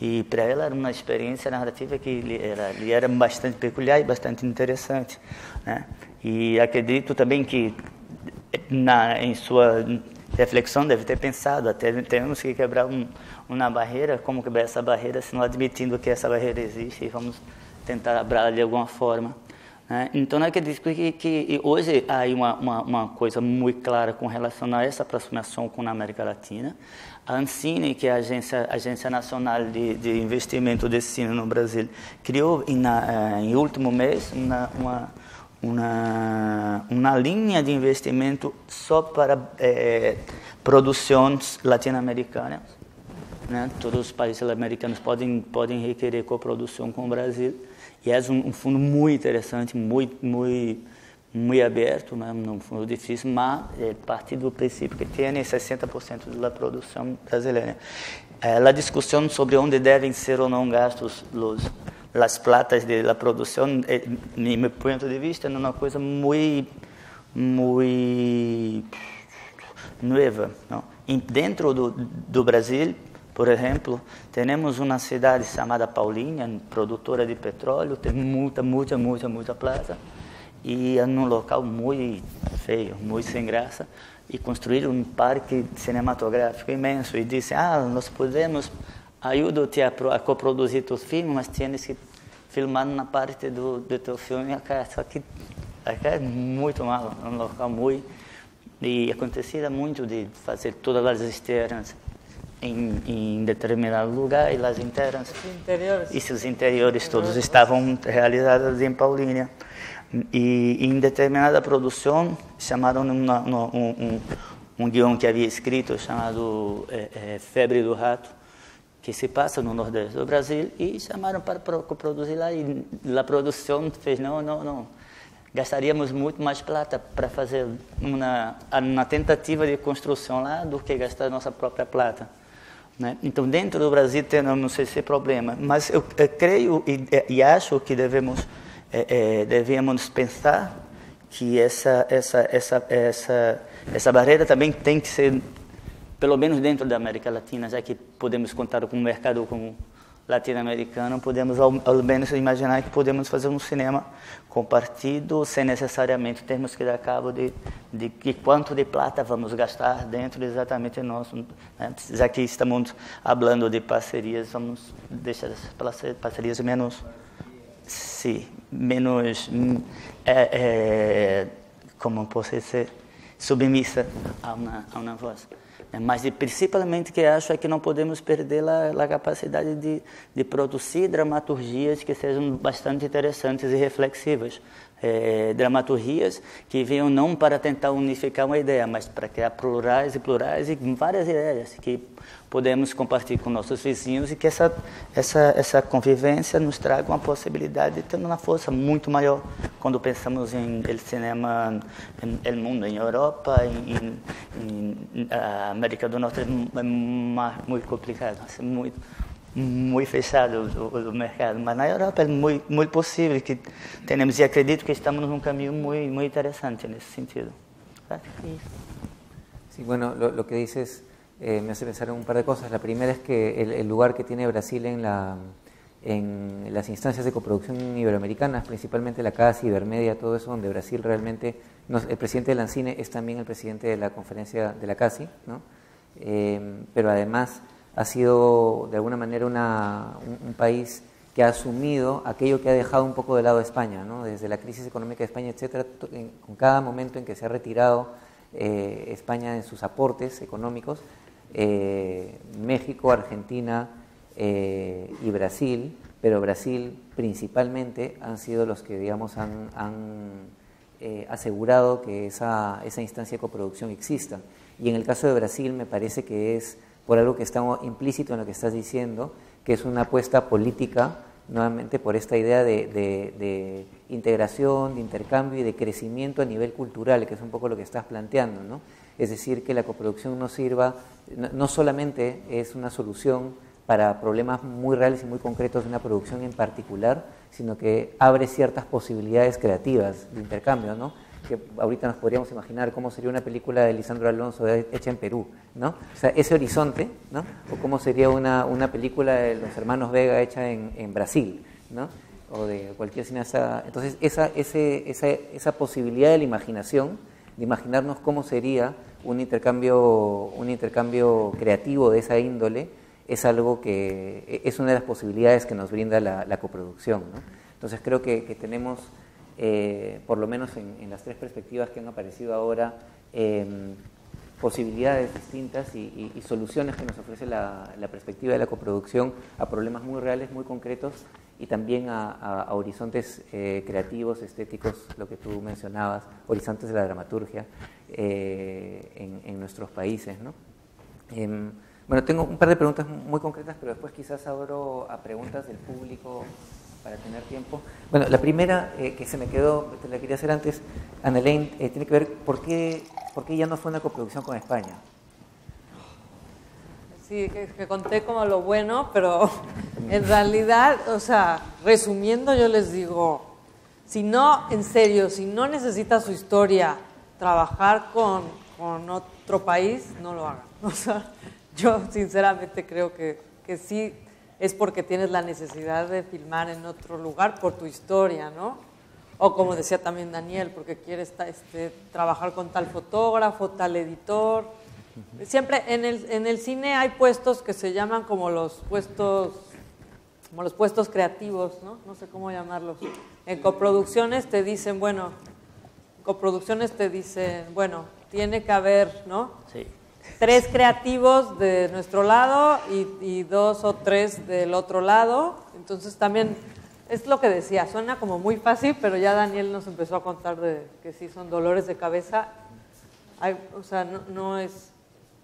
E para ela era uma experiência narrativa que lhe era, lhe era bastante peculiar e bastante interessante, né? E acredito também que na, em sua reflexão deve ter pensado, até temos que quebrar um, uma barreira, como quebrar essa barreira, se não admitindo que essa barreira existe, e vamos tentar abrá-la de alguma forma, né? Então, eu acredito que, que hoje há uma, uma, uma coisa muito clara com relação a essa aproximação com a América Latina. A Ancine, que é a Agência, Agência Nacional de, de Investimento de Cinema no Brasil, criou em, na, em último mês uma... uma Uma, uma linha de investimento só para é, produções latino-americanas, né? Todos os países americanos podem, podem requerer coprodução com o Brasil. E é um, um fundo muito interessante, muito, muito, muito aberto, né? Um fundo difícil, mas é, parte do princípio que tem sessenta por cento da produção brasileira. É, a discussão sobre onde devem ser ou não gastos os as platas da produção, de meu ponto de vista, é uma coisa muito, muito nova. Não? Dentro do, do Brasil, por exemplo, temos uma cidade chamada Paulínia, produtora de petróleo, tem muita, muita, muita, muita plata, e é num local muito feio, muito sem graça, e construíram um parque cinematográfico imenso, e dizem, ah, nós podemos... Ajudo-te a, a coproduzir teus filmes, mas tens que filmar na parte do, do teu filme acá. Só que acá é muito mal, é um local muito... E acontecia muito de fazer todas as externas em, em determinado lugar e as internas... Interiores. E seus interiores todos estavam realizados em Paulínia. E em determinada produção, chamaram uma, uma, um, um, um guion que havia escrito chamado é, é, Febre do Rato, que se passa no Nordeste do Brasil, e chamaram para produzir lá, e a produção fez, não, não, não, gastaríamos muito mais plata para fazer uma, uma tentativa de construção lá do que gastar nossa própria plata, né? Então, dentro do Brasil temos esse problema, mas eu, eu creio e, e acho que devemos, é, é, devemos pensar que essa, essa, essa, essa, essa barreira também tem que ser, pelo menos dentro da América Latina, já que podemos contar com um mercado como latino-americano, podemos ao, ao menos imaginar que podemos fazer um cinema compartido, sem necessariamente termos que dar cabo de, de, de quanto de plata vamos gastar dentro exatamente nosso, né? Já que estamos falando de parcerias, vamos deixar essas parcerias menos, sim, menos, é, é, como posso dizer, submissa a uma, a uma voz. Mas, principalmente, o que acho é que não podemos perder a, a capacidade de, de produzir dramaturgias que sejam bastante interessantes e reflexivas. É, dramaturgias que venham não para tentar unificar uma ideia, mas para criar plurais e plurais e várias ideias que podemos compartilhar com nossos vizinhos e que essa, essa, essa convivência nos traga uma possibilidade de ter uma força muito maior quando pensamos em el cinema no mundo, em Europa, em, em, em a América do Norte é muito complicado, é muito muito fechado o, o mercado, mas na Europa é muito, muito possível que tenhamos, e acredito que estamos num caminho muito, muito interesante nesse sentido. Sí, bueno, lo, lo que dices eh, me hace pensar en un par de cosas. La primera es que el, el lugar que tiene Brasil en, la, en las instancias de coproducción iberoamericanas, principalmente la CASI, Ibermedia, todo eso, donde Brasil realmente, nos, el presidente de la Ancine es también el presidente de la conferencia de la CASI, ¿no? Eh, pero además ha sido de alguna manera una, un, un país que ha asumido aquello que ha dejado un poco de lado España, ¿no? Desde la crisis económica de España, etcétera, en, con cada momento en que se ha retirado eh, España en sus aportes económicos, eh, México, Argentina, eh, y Brasil, pero Brasil principalmente han sido los que, digamos, han, han eh, asegurado que esa, esa instancia de coproducción exista. Y en el caso de Brasil me parece que es por algo que está implícito en lo que estás diciendo, que es una apuesta política, nuevamente por esta idea de, de, de integración, de intercambio y de crecimiento a nivel cultural, que es un poco lo que estás planteando, ¿no? Es decir, que la coproducción no sirva, no, no solamente es una solución para problemas muy reales y muy concretos de una producción en particular, sino que abre ciertas posibilidades creativas de intercambio, ¿no? Que ahorita nos podríamos imaginar cómo sería una película de Lisandro Alonso hecha en Perú, ¿no? O sea, ese horizonte, ¿no? O cómo sería una, una película de los hermanos Vega hecha en, en Brasil, ¿no? O de cualquier cineasta. Entonces, esa, ese, esa, esa posibilidad de la imaginación, de imaginarnos cómo sería un intercambio, un intercambio creativo de esa índole, es algo que es una de las posibilidades que nos brinda la, la coproducción, ¿no? Entonces, creo que, que tenemos... Eh, por lo menos en, en las tres perspectivas que han aparecido ahora, eh, posibilidades distintas y, y, y soluciones que nos ofrece la, la perspectiva de la coproducción a problemas muy reales, muy concretos y también a, a, a horizontes eh, creativos, estéticos, lo que tú mencionabas, horizontes de la dramaturgia eh, en, en nuestros países, ¿no? Eh, bueno, tengo un par de preguntas muy concretas, pero después quizás abro a preguntas del público para tener tiempo. Bueno, la primera eh, que se me quedó, te la quería hacer antes, Analeine, eh, tiene que ver por qué, por qué ya no fue una coproducción con España. Sí, que, que conté como lo bueno, pero en realidad, o sea, resumiendo yo les digo, si no, en serio, si no necesita su historia trabajar con, con otro país, no lo hagan. O sea, yo sinceramente creo que, que sí, es porque tienes la necesidad de filmar en otro lugar por tu historia, ¿no? O como decía también Daniel, porque quieres este, trabajar con tal fotógrafo, tal editor. Siempre en el, en el cine hay puestos que se llaman como los puestos, como los puestos creativos, ¿no? No sé cómo llamarlos. En coproducciones te dicen, bueno, coproducciones te dicen, bueno, tiene que haber, ¿no? Sí. Tres creativos de nuestro lado y, y dos o tres del otro lado. Entonces también es lo que decía, suena como muy fácil, pero ya Daniel nos empezó a contar de que sí son dolores de cabeza. Ay, o sea, no, no es,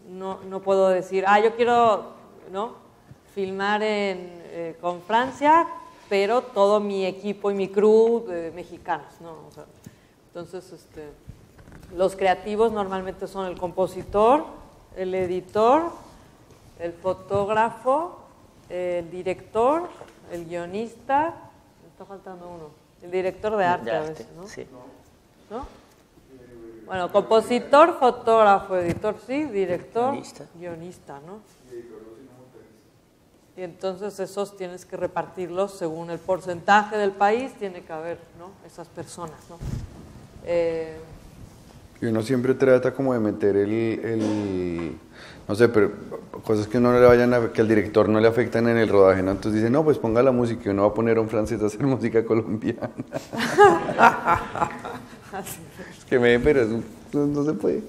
no, no puedo decir, ah, yo quiero, ¿no? filmar en, eh, con Francia, pero todo mi equipo y mi crew de mexicanos, ¿no? O sea, entonces, este, los creativos normalmente son el compositor, el editor, el fotógrafo, el director, el guionista, me está faltando uno, el director de arte, de arte a veces, ¿no? Sí. ¿No? Bueno, compositor, fotógrafo, editor, sí, director, guionista, guionista, ¿no? Y entonces esos tienes que repartirlos según el porcentaje del país, tiene que haber, ¿no? Esas personas, ¿no? Eh, Y uno siempre trata como de meter el, el, no sé, pero cosas que uno no le vayan a, que al director no le afectan en el rodaje, ¿no? Entonces dice, no, pues ponga la música y uno va a poner a un francés a hacer música colombiana. Es que me, pero eso, no, no se puede.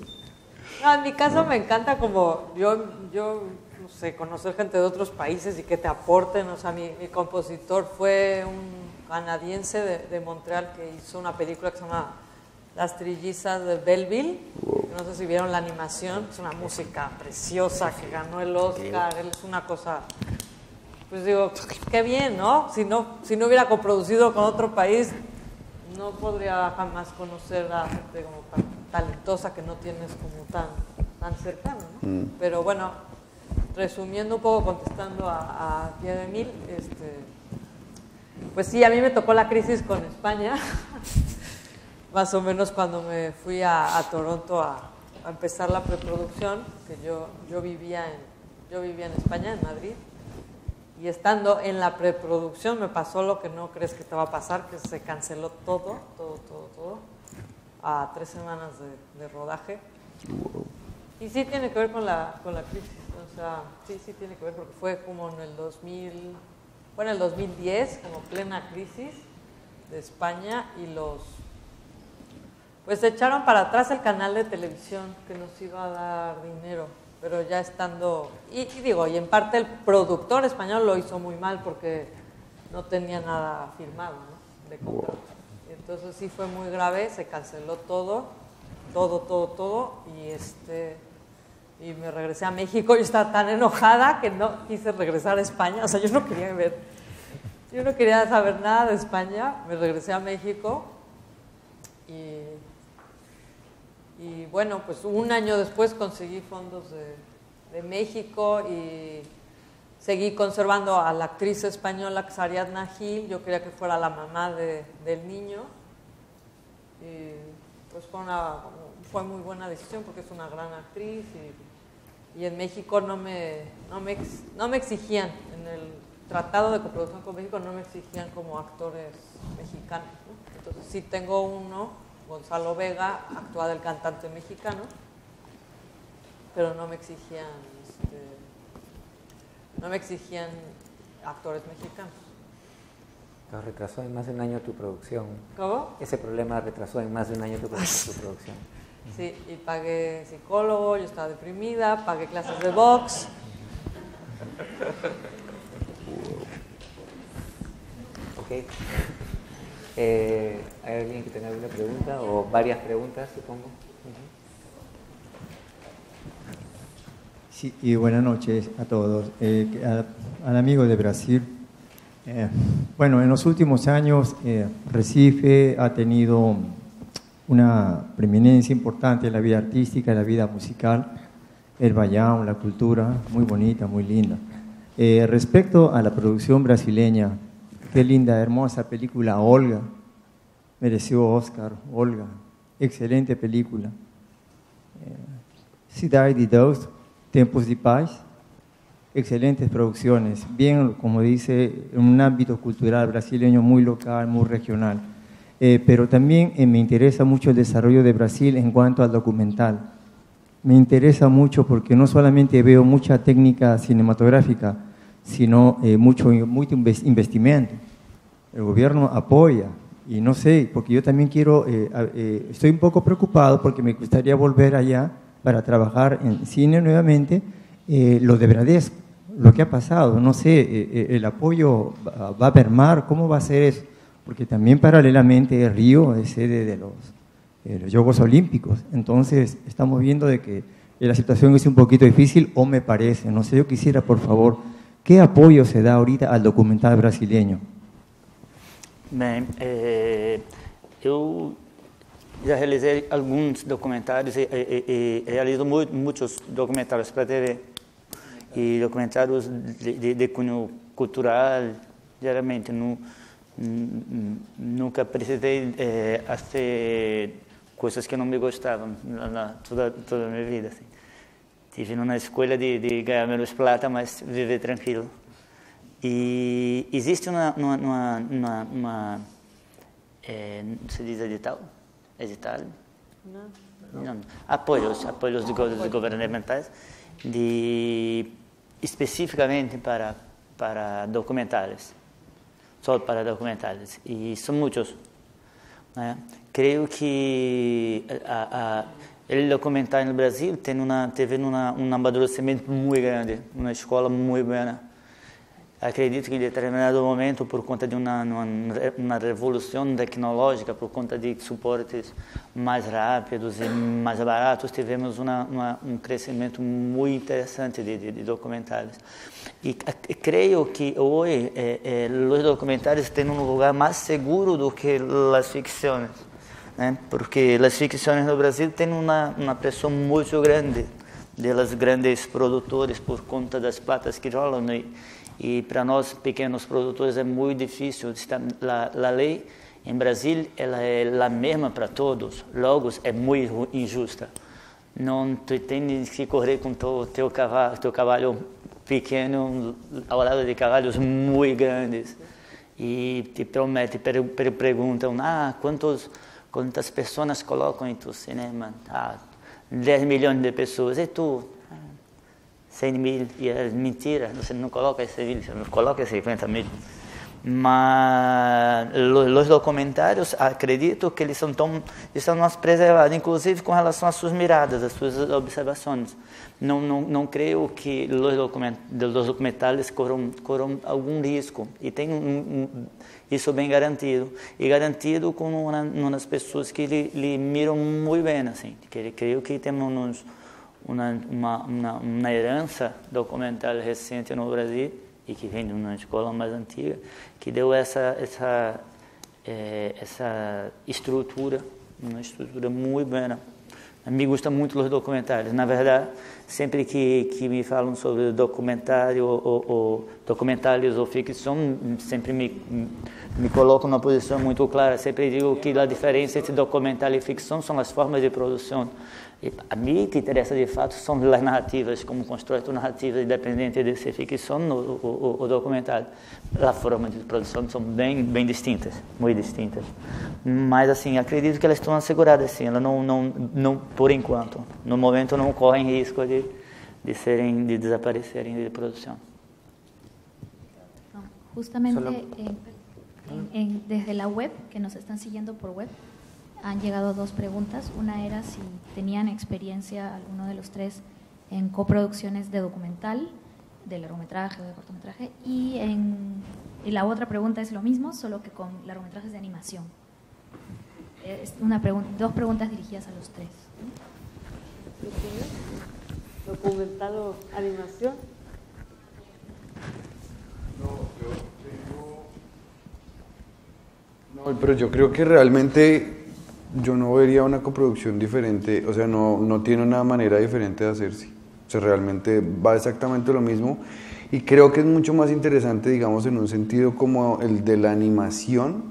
No, en mi caso no. Me encanta como yo, yo, no sé, conocer gente de otros países y que te aporten. O sea, mi, mi compositor fue un canadiense de, de Montreal que hizo una película que se llama Las trillizas de Belleville, no sé si vieron la animación, es una música preciosa que ganó el Oscar, él es una cosa, pues digo, qué bien, ¿no? Si no, si no hubiera coproducido con otro país, no podría jamás conocer a gente como tan talentosa que no tienes como tan, tan cercano, ¿no? Mm. Pero bueno, resumiendo un poco, contestando a, a Pierre Émile, este, pues sí, a mí me tocó la crisis con España, más o menos cuando me fui a, a Toronto a, a empezar la preproducción, que yo, yo, vivía en, yo vivía en España, en Madrid, y estando en la preproducción me pasó lo que no crees que te va a pasar, que se canceló todo, todo, todo, todo, a tres semanas de, de rodaje. Y sí tiene que ver con la, con la crisis, o sea, sí, sí tiene que ver, porque fue como en el dos mil, fue en el dos mil diez, como plena crisis de España, y los... pues echaron para atrás el canal de televisión que nos iba a dar dinero. pero ya estando... Y, y digo, y en parte el productor español lo hizo muy mal porque no tenía nada firmado, ¿no?, de contrato. Y entonces sí fue muy grave, se canceló todo, todo, todo, todo, y este... Y me regresé a México, yo estaba tan enojada que no quise regresar a España, o sea, yo no quería ver, yo no quería saber nada de España, me regresé a México y, y bueno, pues un año después conseguí fondos de, de México y seguí conservando a la actriz española Ariadna Gil, yo quería que fuera la mamá de, del niño y pues fue una, fue muy buena decisión porque es una gran actriz y... Y en México no me, no, me ex, no me exigían, en el tratado de coproducción con México no me exigían como actores mexicanos, ¿no? Entonces sí tengo uno, Gonzalo Vega, actúa del cantante mexicano, pero no me exigían, este, no me exigían actores mexicanos. Pero retrasó en más de un año tu producción. ¿Cómo? Ese problema retrasó en más de un año tu producción. Sí, y pagué psicólogo, yo estaba deprimida, pagué clases de box. Ok. Eh, ¿Hay alguien que tenga alguna pregunta o varias preguntas, supongo? Uh-huh. Sí, y buenas noches a todos. Eh, a, al amigo de Brasil. Eh, bueno, en los últimos años eh, Recife ha tenido una preeminencia importante en la vida artística, en la vida musical, el baião, la cultura, muy bonita, muy linda. Eh, respecto a la producción brasileña, qué linda, hermosa película, Olga, mereció Oscar, Olga, excelente película. Eh, Cidade de Deus, Tempos de Paz, excelentes producciones, bien, como dice, en un ámbito cultural brasileño muy local, muy regional. Eh, pero también eh, me interesa mucho el desarrollo de Brasil en cuanto al documental. Me interesa mucho porque no solamente veo mucha técnica cinematográfica, sino eh, mucho, mucho investimento. El gobierno apoya, y no sé, porque yo también quiero, eh, eh, estoy un poco preocupado porque me gustaría volver allá para trabajar en cine nuevamente, eh, lo de Bradesco, lo que ha pasado, no sé, eh, el apoyo va a mermar, ¿cómo va a ser eso? Porque también paralelamente Río es sede de los, de los Juegos Olímpicos. Entonces estamos viendo de que la situación es un poquito difícil, o me parece, no sé, yo quisiera, por favor, ¿qué apoyo se da ahorita al documental brasileño? Bem, eh, eu já realizei alguns documentários, e, e, e realizo muitos documentários para a T V, e documentários de, de, de cunho cultural, geralmente no... Nunca precisei eh, fazer coisas que não me gostavam na, na, toda, toda a minha vida. Assim. Tive na escolha de, de ganhar menos plata, mas viver tranquilo. E existe uma, uma, uma, uma, uma eh, se diz edital? Edital? Não. Não. Não. Apoios, apoios de, de governamentais, de, especificamente para, para documentários. Só para documentários, e são muitos, né? Creio que a, a, o documentário no Brasil tem uma, teve uma, um amadurecimento muito grande, uma escola muito boa. Acredito que em determinado momento, por conta de uma, uma, uma revolução tecnológica, por conta de suportes mais rápidos e mais baratos, tivemos uma, uma, um crescimento muito interessante de, de, de documentários. E creio que hoje eh, eh, os documentários têm um lugar mais seguro do que as ficções, né? Porque as ficções no Brasil têm uma, uma pressão muito grande delas grandes produtores por conta das platas que rolam. E para nós, pequenos produtores, é muito difícil. A, a lei em Brasil ela é a mesma para todos, logo é muito injusta. Não tu tem que correr com teu, teu cavalo, teu cavalo pequeno ao lado de cavalos muito grandes. E te promete, per, per, perguntam, ah, quantos, quantas pessoas colocam em tu cinema? Ah, dez milhões de pessoas, e tu? cem mil, e é mentira, você não coloca esse vídeo, você não coloca cinquenta mil. Mas os documentários, acredito que eles são tão, estão mais preservados, inclusive com relação às suas miradas, às suas observações. Não, não, não creio que os document, documentários corram, corram algum risco. E tem um, um, isso bem garantido. E garantido com uma, uma das pessoas que lhe, lhe miram muito bem, assim. Que, creio que temos uma, uma, uma, uma herança documentária recente no Brasil, e que vem de uma escola mais antiga, que deu essa essa eh, essa estrutura, uma estrutura muito boa. Me gusta muito os documentários. Na verdade, sempre que que me falam sobre documentário ou, ou documentários ou ficção, sempre me me coloco numa posição muito clara. Sempre digo que a diferença entre documentário e ficção são as formas de produção. E a mim que interessa de fato são as narrativas, como constrói a narrativa, independente de ser ficção ou, ou, ou documentário. As formas de produção são bem bem distintas, muito distintas. Mas assim, acredito que elas estão asseguradas, assim, elas não não não por enquanto, no momento não correm risco de de serem de desaparecerem de produção. Justamente en, en, en, desde la web, que nos están siguiendo por web, han llegado dos preguntas. Una era si tenían experiencia, alguno de los tres, en coproducciones de documental, de largometraje o de cortometraje. Y, en, y la otra pregunta es lo mismo, solo que con largometrajes de animación. Es una pregun- dos preguntas dirigidas a los tres. ¿Documental o animación? No, yo tengo... No, pero yo creo que realmente... Yo no vería una coproducción diferente, o sea, no, no tiene una manera diferente de hacerse. O sea, realmente va exactamente lo mismo. Y creo que es mucho más interesante, digamos, en un sentido como el de la animación,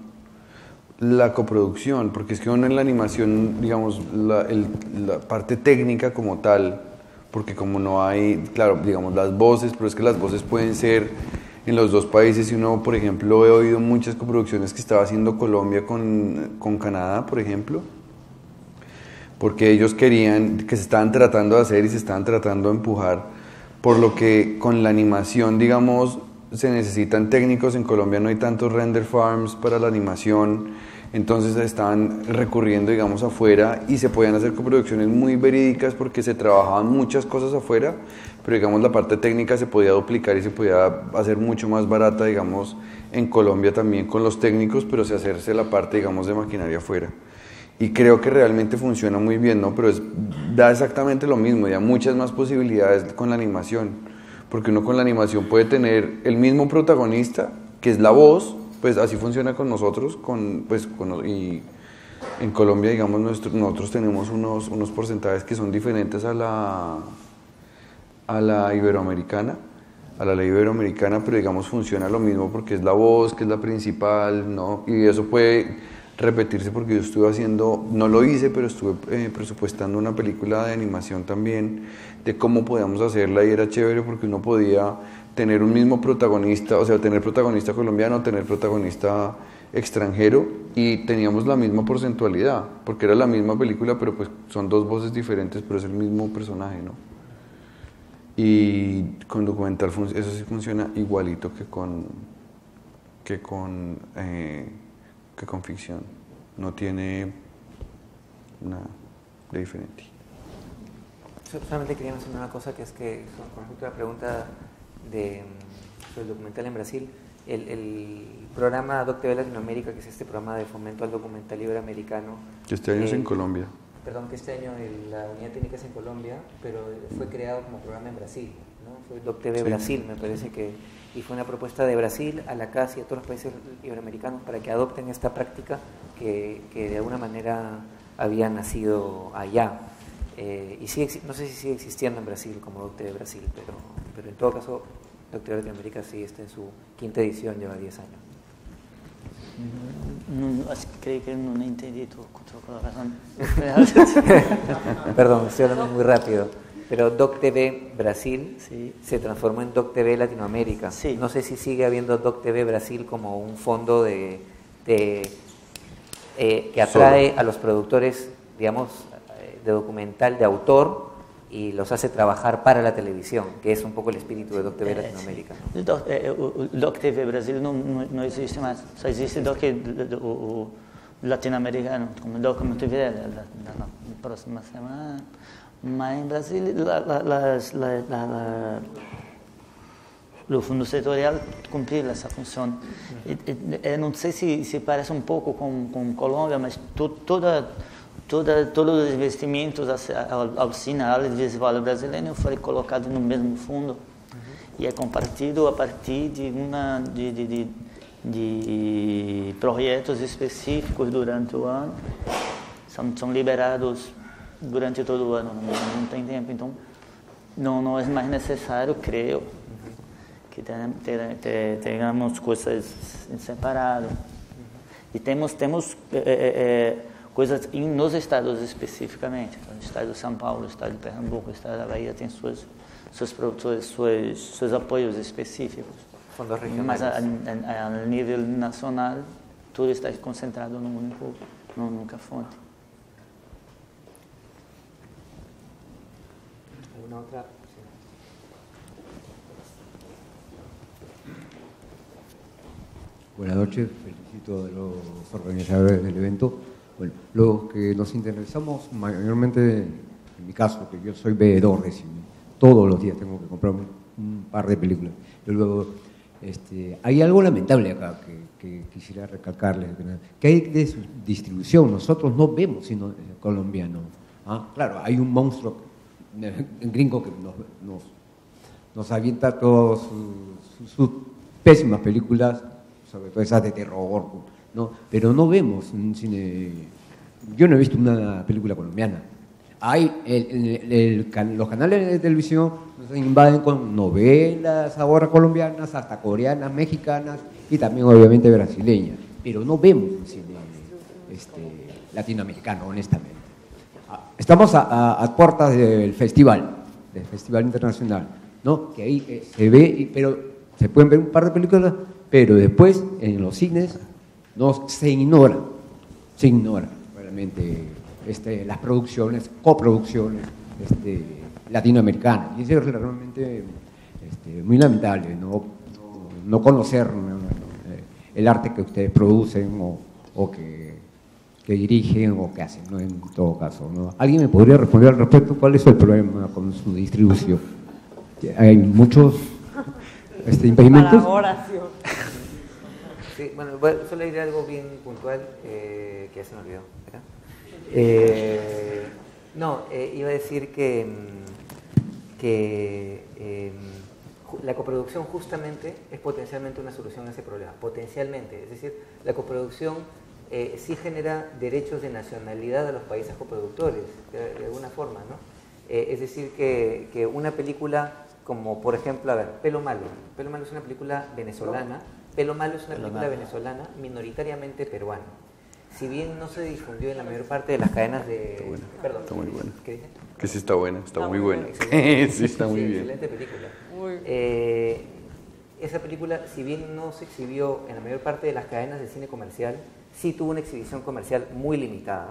la coproducción. Porque es que uno en la animación, digamos, la, el, la parte técnica como tal, porque como no hay, claro, digamos, las voces, pero es que las voces pueden ser... en los dos países. Y uno, por ejemplo, he oído muchas coproducciones que estaba haciendo Colombia con, con Canadá, por ejemplo, porque ellos querían, que se estaban tratando de hacer y se estaban tratando de empujar, por lo que con la animación, digamos, se necesitan técnicos. En Colombia no hay tantos render farms para la animación, entonces estaban recurriendo, digamos, afuera, y se podían hacer coproducciones muy verídicas porque se trabajaban muchas cosas afuera, pero digamos la parte técnica se podía duplicar y se podía hacer mucho más barata, digamos, en Colombia también con los técnicos, pero se hacerse la parte, digamos, de maquinaria afuera. Y creo que realmente funciona muy bien, ¿no? Pero es, da exactamente lo mismo, ya muchas más posibilidades con la animación, porque uno con la animación puede tener el mismo protagonista, que es la voz, pues así funciona con nosotros, con, pues, con, y en Colombia, digamos, nuestro, nosotros tenemos unos, unos porcentajes que son diferentes a la... a la iberoamericana, a la ley iberoamericana, pero digamos funciona lo mismo porque es la voz, que es la principal, ¿no? Y eso puede repetirse porque yo estuve haciendo, no lo hice, pero estuve eh, presupuestando una película de animación también, de cómo podíamos hacerla, y era chévere porque uno podía tener un mismo protagonista, o sea, tener protagonista colombiano, tener protagonista extranjero, y teníamos la misma porcentualidad, porque era la misma película, pero pues son dos voces diferentes, pero es el mismo personaje, ¿no? Y con documental eso sí funciona igualito que con que con eh, que con ficción, no tiene nada de diferente. Yo solamente quería mencionar una cosa, que es que con respecto a la pregunta de sobre el documental en Brasil, el, el programa DocTV Latinoamérica, que es este programa de fomento al documental iberoamericano, que este año eh, es en Colombia. Perdón, que este año la unidad técnica es en Colombia, pero fue creado como programa en Brasil, ¿no? Fue DocTV sí. Brasil, me parece que, y fue una propuesta de Brasil a la CASI y a todos los países iberoamericanos para que adopten esta práctica que, que de alguna manera había nacido allá. Eh, y sigue, no sé si sigue existiendo en Brasil como DocTV Brasil, pero, pero en todo caso DocTV Latinoamérica sí está en su quinta edición, lleva diez años. No, acho que creio que não entendi tu colocação. Perdão, estou falando muito rápido. Mas DocTV Brasil sí. se transformou em DocTV Latinoamérica. Sí. Não sei sé si se sigue havendo DocTV Brasil como um fundo de, de, eh, que atrae Solo. a los productores, digamos, de documental de autor, y los hace trabajar para la televisión, que es un poco el espíritu de DocTV Latinoamérica. Sí. Doc, eh, DocTV Brasil no, no, no existe más, só existe Doc o latinoamericano, como DocTV la, la, la próxima semana. Mas en Brasil la, la, la, la, la, la, el Fundo Setorial cumplir esa función. Uh-huh. No sé si, si parece un poco con, con Colombia, pero to, toda... Toda, todos os investimentos ao cine, ao audiovisual brasileiro foram colocados no mesmo fundo. Uhum. E é compartilhado a partir de, uma, de, de, de, de projetos específicos durante o ano. São, são liberados durante todo o ano, não, não tem tempo. Então, não, não é mais necessário, creio, uhum, que tenhamos coisas separadas. Uhum. E temos... temos é, é, coisas nos estados especificamente, o estado de São Paulo, o estado de Pernambuco, o estado da Bahia tem seus, seus produtores, seus, seus apoios específicos. Fundos regionais. Mas a, a, a nível nacional, tudo está concentrado num único, numa única fonte. Uma outra... Boa noite, felicito aos organizadores do evento. Bueno, los que nos interesamos mayormente, en mi caso, que yo soy veedor de cine, todos los días tengo que comprarme un par de películas. Yo luego, este, hay algo lamentable acá que, que quisiera recalcarles, que hay de su distribución, nosotros no vemos sino colombianos. ¿Ah? Claro, hay un monstruo gringo que nos, nos, nos avienta todas sus, sus, sus pésimas películas, sobre todo esas de terror, no, pero no vemos un cine. Yo no he visto una película colombiana. Hay el, el, el, los canales de televisión nos invaden con novelas ahora colombianas, hasta coreanas, mexicanas y también obviamente brasileñas. Pero no vemos un cine este, latinoamericano, honestamente. Estamos a, a, a puertas del festival, del Festival Internacional, ¿no? Que ahí eh, se ve, pero se pueden ver un par de películas, pero después en los cines no, se ignora, se ignora realmente este, las producciones, coproducciones este, latinoamericanas. Y eso es realmente este, muy lamentable, no, no, no conocer no, no, el arte que ustedes producen o, o que, que dirigen o que hacen, ¿no? En todo caso, ¿no? ¿Alguien me podría responder al respecto? ¿Cuál es el problema con su distribución? Hay muchos este, impedimentos. Sí, bueno, solo diré algo bien puntual eh, que ya se me olvidó. Eh, no, eh, iba a decir que, que eh, la coproducción justamente es potencialmente una solución a ese problema, potencialmente. Es decir, la coproducción eh, sí genera derechos de nacionalidad a los países coproductores, de, de alguna forma, ¿no? Eh, es decir, que, que una película como, por ejemplo, a ver, Pelo Malo. Pelo Malo es una película venezolana. Pelo Malo es una película venezolana, minoritariamente peruana. Si bien no se difundió en la mayor parte de las cadenas de... Está buena. Perdón, está muy buena. ¿Qué dije? Que sí está buena, está, está muy buena. buena. Sí, está muy sí, bien. Excelente película. Eh, esa película, si bien no se exhibió en la mayor parte de las cadenas de cine comercial, sí tuvo una exhibición comercial muy limitada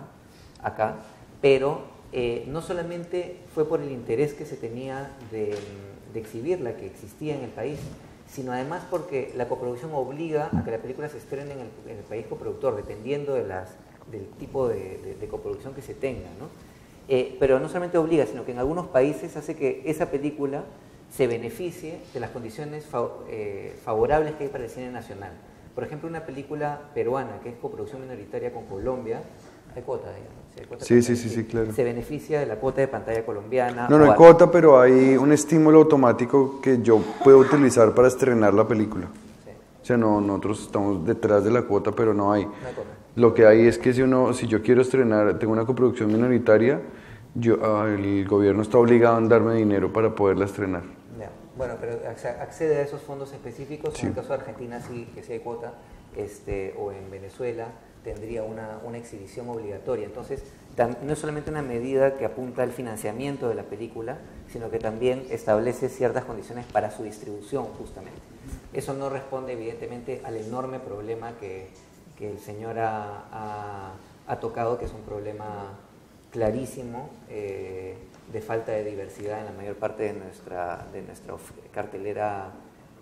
acá, pero eh, no solamente fue por el interés que se tenía de, de exhibirla, que existía en el país, sino además porque la coproducción obliga a que la película se estrene en el, en el país coproductor, dependiendo de las, del tipo de, de, de coproducción que se tenga, ¿no? Eh, pero no solamente obliga, sino que en algunos países hace que esa película se beneficie de las condiciones fav eh, favorables que hay para el cine nacional. Por ejemplo, una película peruana, que es coproducción minoritaria con Colombia, hay cuota, digamos. Sí, hay cuota sí, sí, sí, sí, claro. Se beneficia de la cuota de pantalla colombiana. No, no hay cuota, pero hay un estímulo automático que yo puedo utilizar para estrenar la película. Sí. O sea, no, nosotros estamos detrás de la cuota, pero no hay. No hay cuota. Lo que hay es que si uno, si yo quiero estrenar, tengo una coproducción minoritaria, yo, el gobierno está obligado a darme dinero para poderla estrenar. Ya. Bueno, pero accede a esos fondos específicos, sí. En el caso de Argentina sí, que sí hay cuota, este, o en Venezuela tendría una, una exhibición obligatoria. Entonces, tam, no es solamente una medida que apunta al financiamiento de la película, sino que también establece ciertas condiciones para su distribución, justamente. Eso no responde, evidentemente, al enorme problema que, que el señor ha, ha, ha tocado, que es un problema clarísimo eh, de falta de diversidad en la mayor parte de nuestra, de nuestra cartelera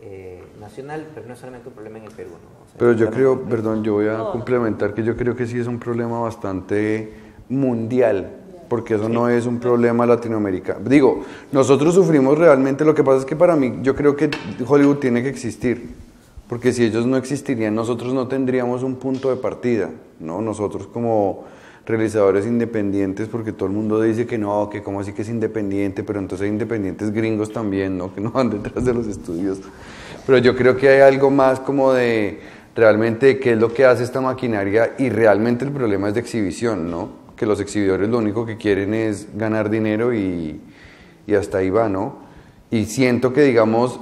eh, nacional, pero no es solamente un problema en el Perú, ¿no? O sea, pero yo creo, perdón, yo voy a no. complementar que yo creo que sí es un problema bastante mundial, porque eso no es un problema Latinoamérica. Digo, nosotros sufrimos realmente, lo que pasa es que para mí, yo creo que Hollywood tiene que existir, porque si ellos no existirían, nosotros no tendríamos un punto de partida, ¿no? Nosotros como realizadores independientes, porque todo el mundo dice que no, que cómo así que es independiente, pero entonces hay independientes gringos también, ¿no? Que no van detrás de los estudios. Pero yo creo que hay algo más como de realmente qué es lo que hace esta maquinaria, y realmente el problema es de exhibición, ¿no? Que los exhibidores lo único que quieren es ganar dinero y, y hasta ahí va, ¿no? Y siento que, digamos,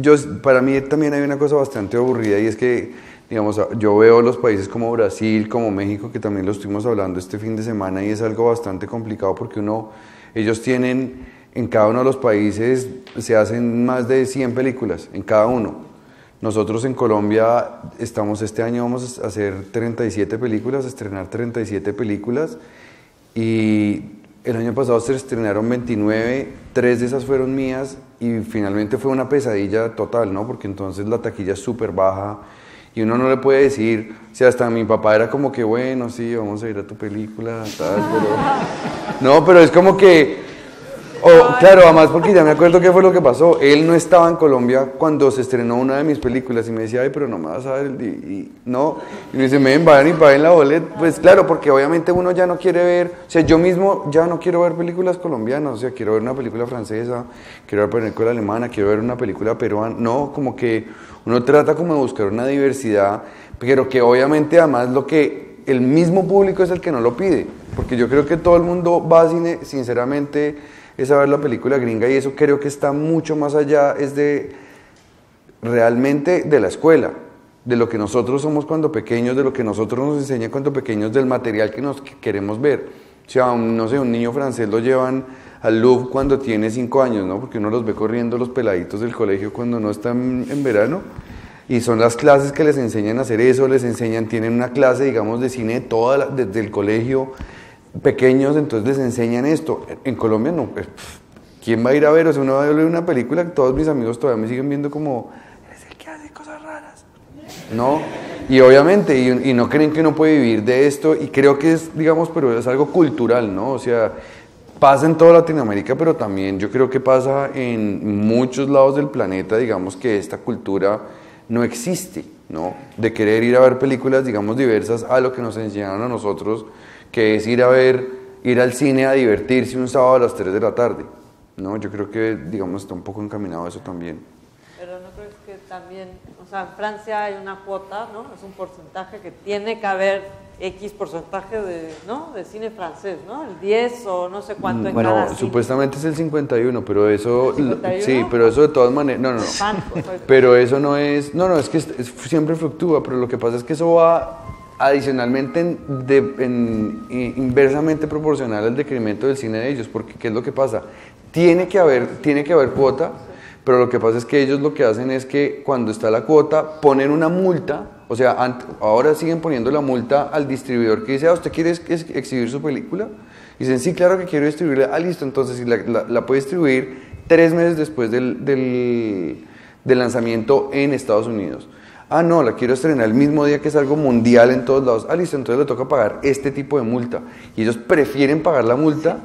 yo, para mí también hay una cosa bastante aburrida, y es que, digamos, yo veo los países como Brasil, como México, que también lo estuvimos hablando este fin de semana, y es algo bastante complicado porque uno, ellos tienen, en cada uno de los países se hacen más de cien películas, en cada uno. Nosotros en Colombia estamos, este año vamos a hacer treinta y siete películas, a estrenar treinta y siete películas, y el año pasado se estrenaron veintinueve, tres de esas fueron mías, y finalmente fue una pesadilla total, ¿no? Porque entonces la taquilla es súper baja y uno no le puede decir, o sea, hasta mi papá era como que, bueno, sí, vamos a ir a tu película, tal, pero... No, pero es como que... Oh, claro, además porque ya me acuerdo qué fue lo que pasó. Él no estaba en Colombia cuando se estrenó una de mis películas y me decía, ay, pero no me vas a ver, y, y, no. Y me dice, ven, vayan y paguen la boleta. Pues claro, porque obviamente uno ya no quiere ver, o sea, yo mismo ya no quiero ver películas colombianas, o sea, quiero ver una película francesa, quiero ver una película alemana, quiero ver una película peruana. No, como que uno trata como de buscar una diversidad, pero que obviamente además lo que el mismo público es el que no lo pide, porque yo creo que todo el mundo va a cine, sinceramente... es a ver la película gringa, y eso creo que está mucho más allá, es de realmente de la escuela, de lo que nosotros somos cuando pequeños, de lo que nosotros nos enseñan cuando pequeños, del material que nos queremos ver. O sea, un, no sé, un niño francés lo llevan al Louvre cuando tiene cinco años, ¿no? Porque uno los ve corriendo los peladitos del colegio cuando no están en verano, y son las clases que les enseñan a hacer eso, les enseñan, tienen una clase, digamos, de cine toda la, desde el colegio, pequeños, entonces les enseñan esto. En Colombia no, ¿quién va a ir a ver? O sea, uno va a ver una película que todos mis amigos todavía me siguen viendo como, eres el que hace cosas raras, ¿no? Y obviamente, y, y no creen que uno puede vivir de esto, y creo que es, digamos, pero es algo cultural, ¿no? O sea, pasa en toda Latinoamérica, pero también yo creo que pasa en muchos lados del planeta, digamos, que esta cultura no existe, ¿no? De querer ir a ver películas, digamos, diversas a lo que nos enseñaron a nosotros, que es ir a ver, ir al cine a divertirse un sábado a las tres de la tarde, ¿no? Yo creo que, digamos, está un poco encaminado a eso también. Pero no creo que también, o sea, en Francia hay una cuota, ¿no? Es un porcentaje que tiene que haber X porcentaje de, ¿no? De cine francés, ¿no? El diez o no sé cuánto en bueno, cada cine. Supuestamente es el cincuenta y uno, pero eso... ¿cincuenta y uno? Sí, pero eso de todas maneras... No, no, no. Pero eso no es... No, no, es que es, es, siempre fluctúa, pero lo que pasa es que eso va... adicionalmente en, de, en, inversamente proporcional al decremento del cine de ellos, porque ¿qué es lo que pasa? Tiene que haber, tiene que haber cuota, pero lo que pasa es que ellos lo que hacen es que cuando está la cuota ponen una multa, o sea, ant, ahora siguen poniendo la multa al distribuidor que dice, ah, ¿usted quiere ex exhibir su película? Y dicen, sí, claro que quiero distribuirla, ah, listo, entonces si la, la, la puede distribuir tres meses después del, del, del lanzamiento en Estados Unidos. Ah, no, la quiero estrenar el mismo día que es algo mundial en todos lados. Ah, listo, entonces le toca pagar este tipo de multa. Y ellos prefieren pagar la multa,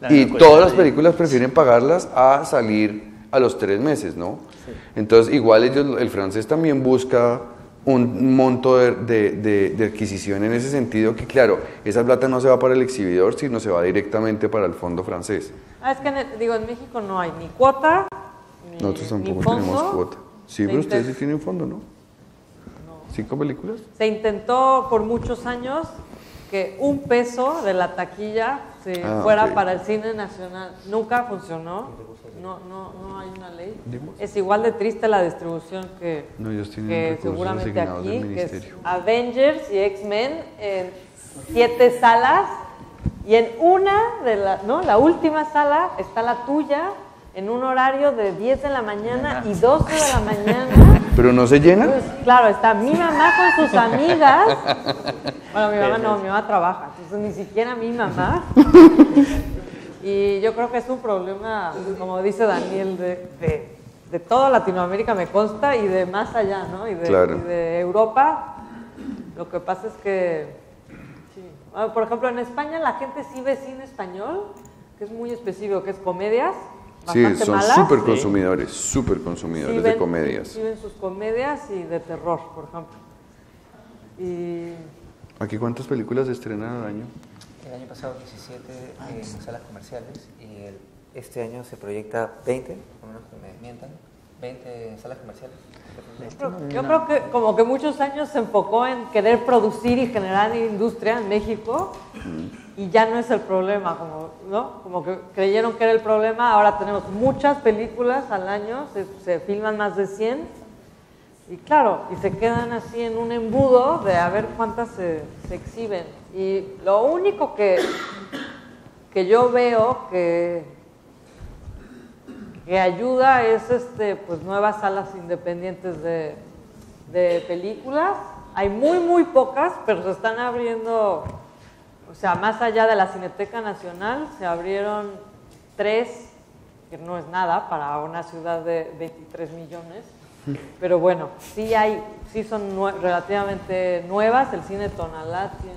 la y todas las películas prefieren pagarlas a salir a los tres meses, ¿no? Sí. Entonces, igual ellos, el francés también busca un monto de, de, de, de adquisición en ese sentido, que claro, esa plata no se va para el exhibidor, sino se va directamente para el fondo francés. Ah, es que en el, digo, en México no hay ni cuota, ni nosotros tampoco ni fondo, tenemos cuota. Sí, pero ustedes sí tienen fondo, ¿no? ¿Cinco películas? Se intentó por muchos años que un peso de la taquilla se ah, fuera okay. para el cine nacional. Nunca funcionó. No, no, no hay una ley. ¿Dimos? Es igual de triste la distribución que, no, que seguramente aquí, que es Avengers y X-Men en siete salas, y en una de la, no, la última sala está la tuya en un horario de diez de la mañana y doce de la mañana. ¿Pero no se llena? Pues, claro, está mi mamá con sus amigas. Bueno, mi mamá no, mi mamá trabaja, entonces ni siquiera mi mamá. Y yo creo que es un problema, como dice Daniel, de, de, de toda Latinoamérica, me consta, y de más allá, ¿no? Y de, claro. y de Europa. Lo que pasa es que, sí. Bueno, por ejemplo, en España la gente sí ve cine español, que es muy específico, que es comedias. Sí, son súper consumidores, súper consumidores sí, ven, de comedias. Sí, ven sus comedias y de terror, por ejemplo. Y... ¿Aquí cuántas películas se estrenaron al año? El año pasado diecisiete eh, en salas comerciales y el, este año se proyecta veinte, por lo menos que me mientan, veinte en salas comerciales. Pero, yo creo que como que muchos años se enfocó en querer producir y generar industria en México. Mm. Y ya no es el problema, como, ¿no? Como que creyeron que era el problema, ahora tenemos muchas películas al año, se, se filman más de cien, y claro, y se quedan así en un embudo de a ver cuántas se, se exhiben. Y lo único que, que yo veo que, que ayuda es este, pues, nuevas salas independientes de, de películas. Hay muy, muy pocas, pero se están abriendo... O sea, más allá de la Cineteca Nacional, se abrieron tres, que no es nada para una ciudad de veintitrés millones, pero bueno, sí hay, sí son nue relativamente nuevas. El cine Tonalá tiene...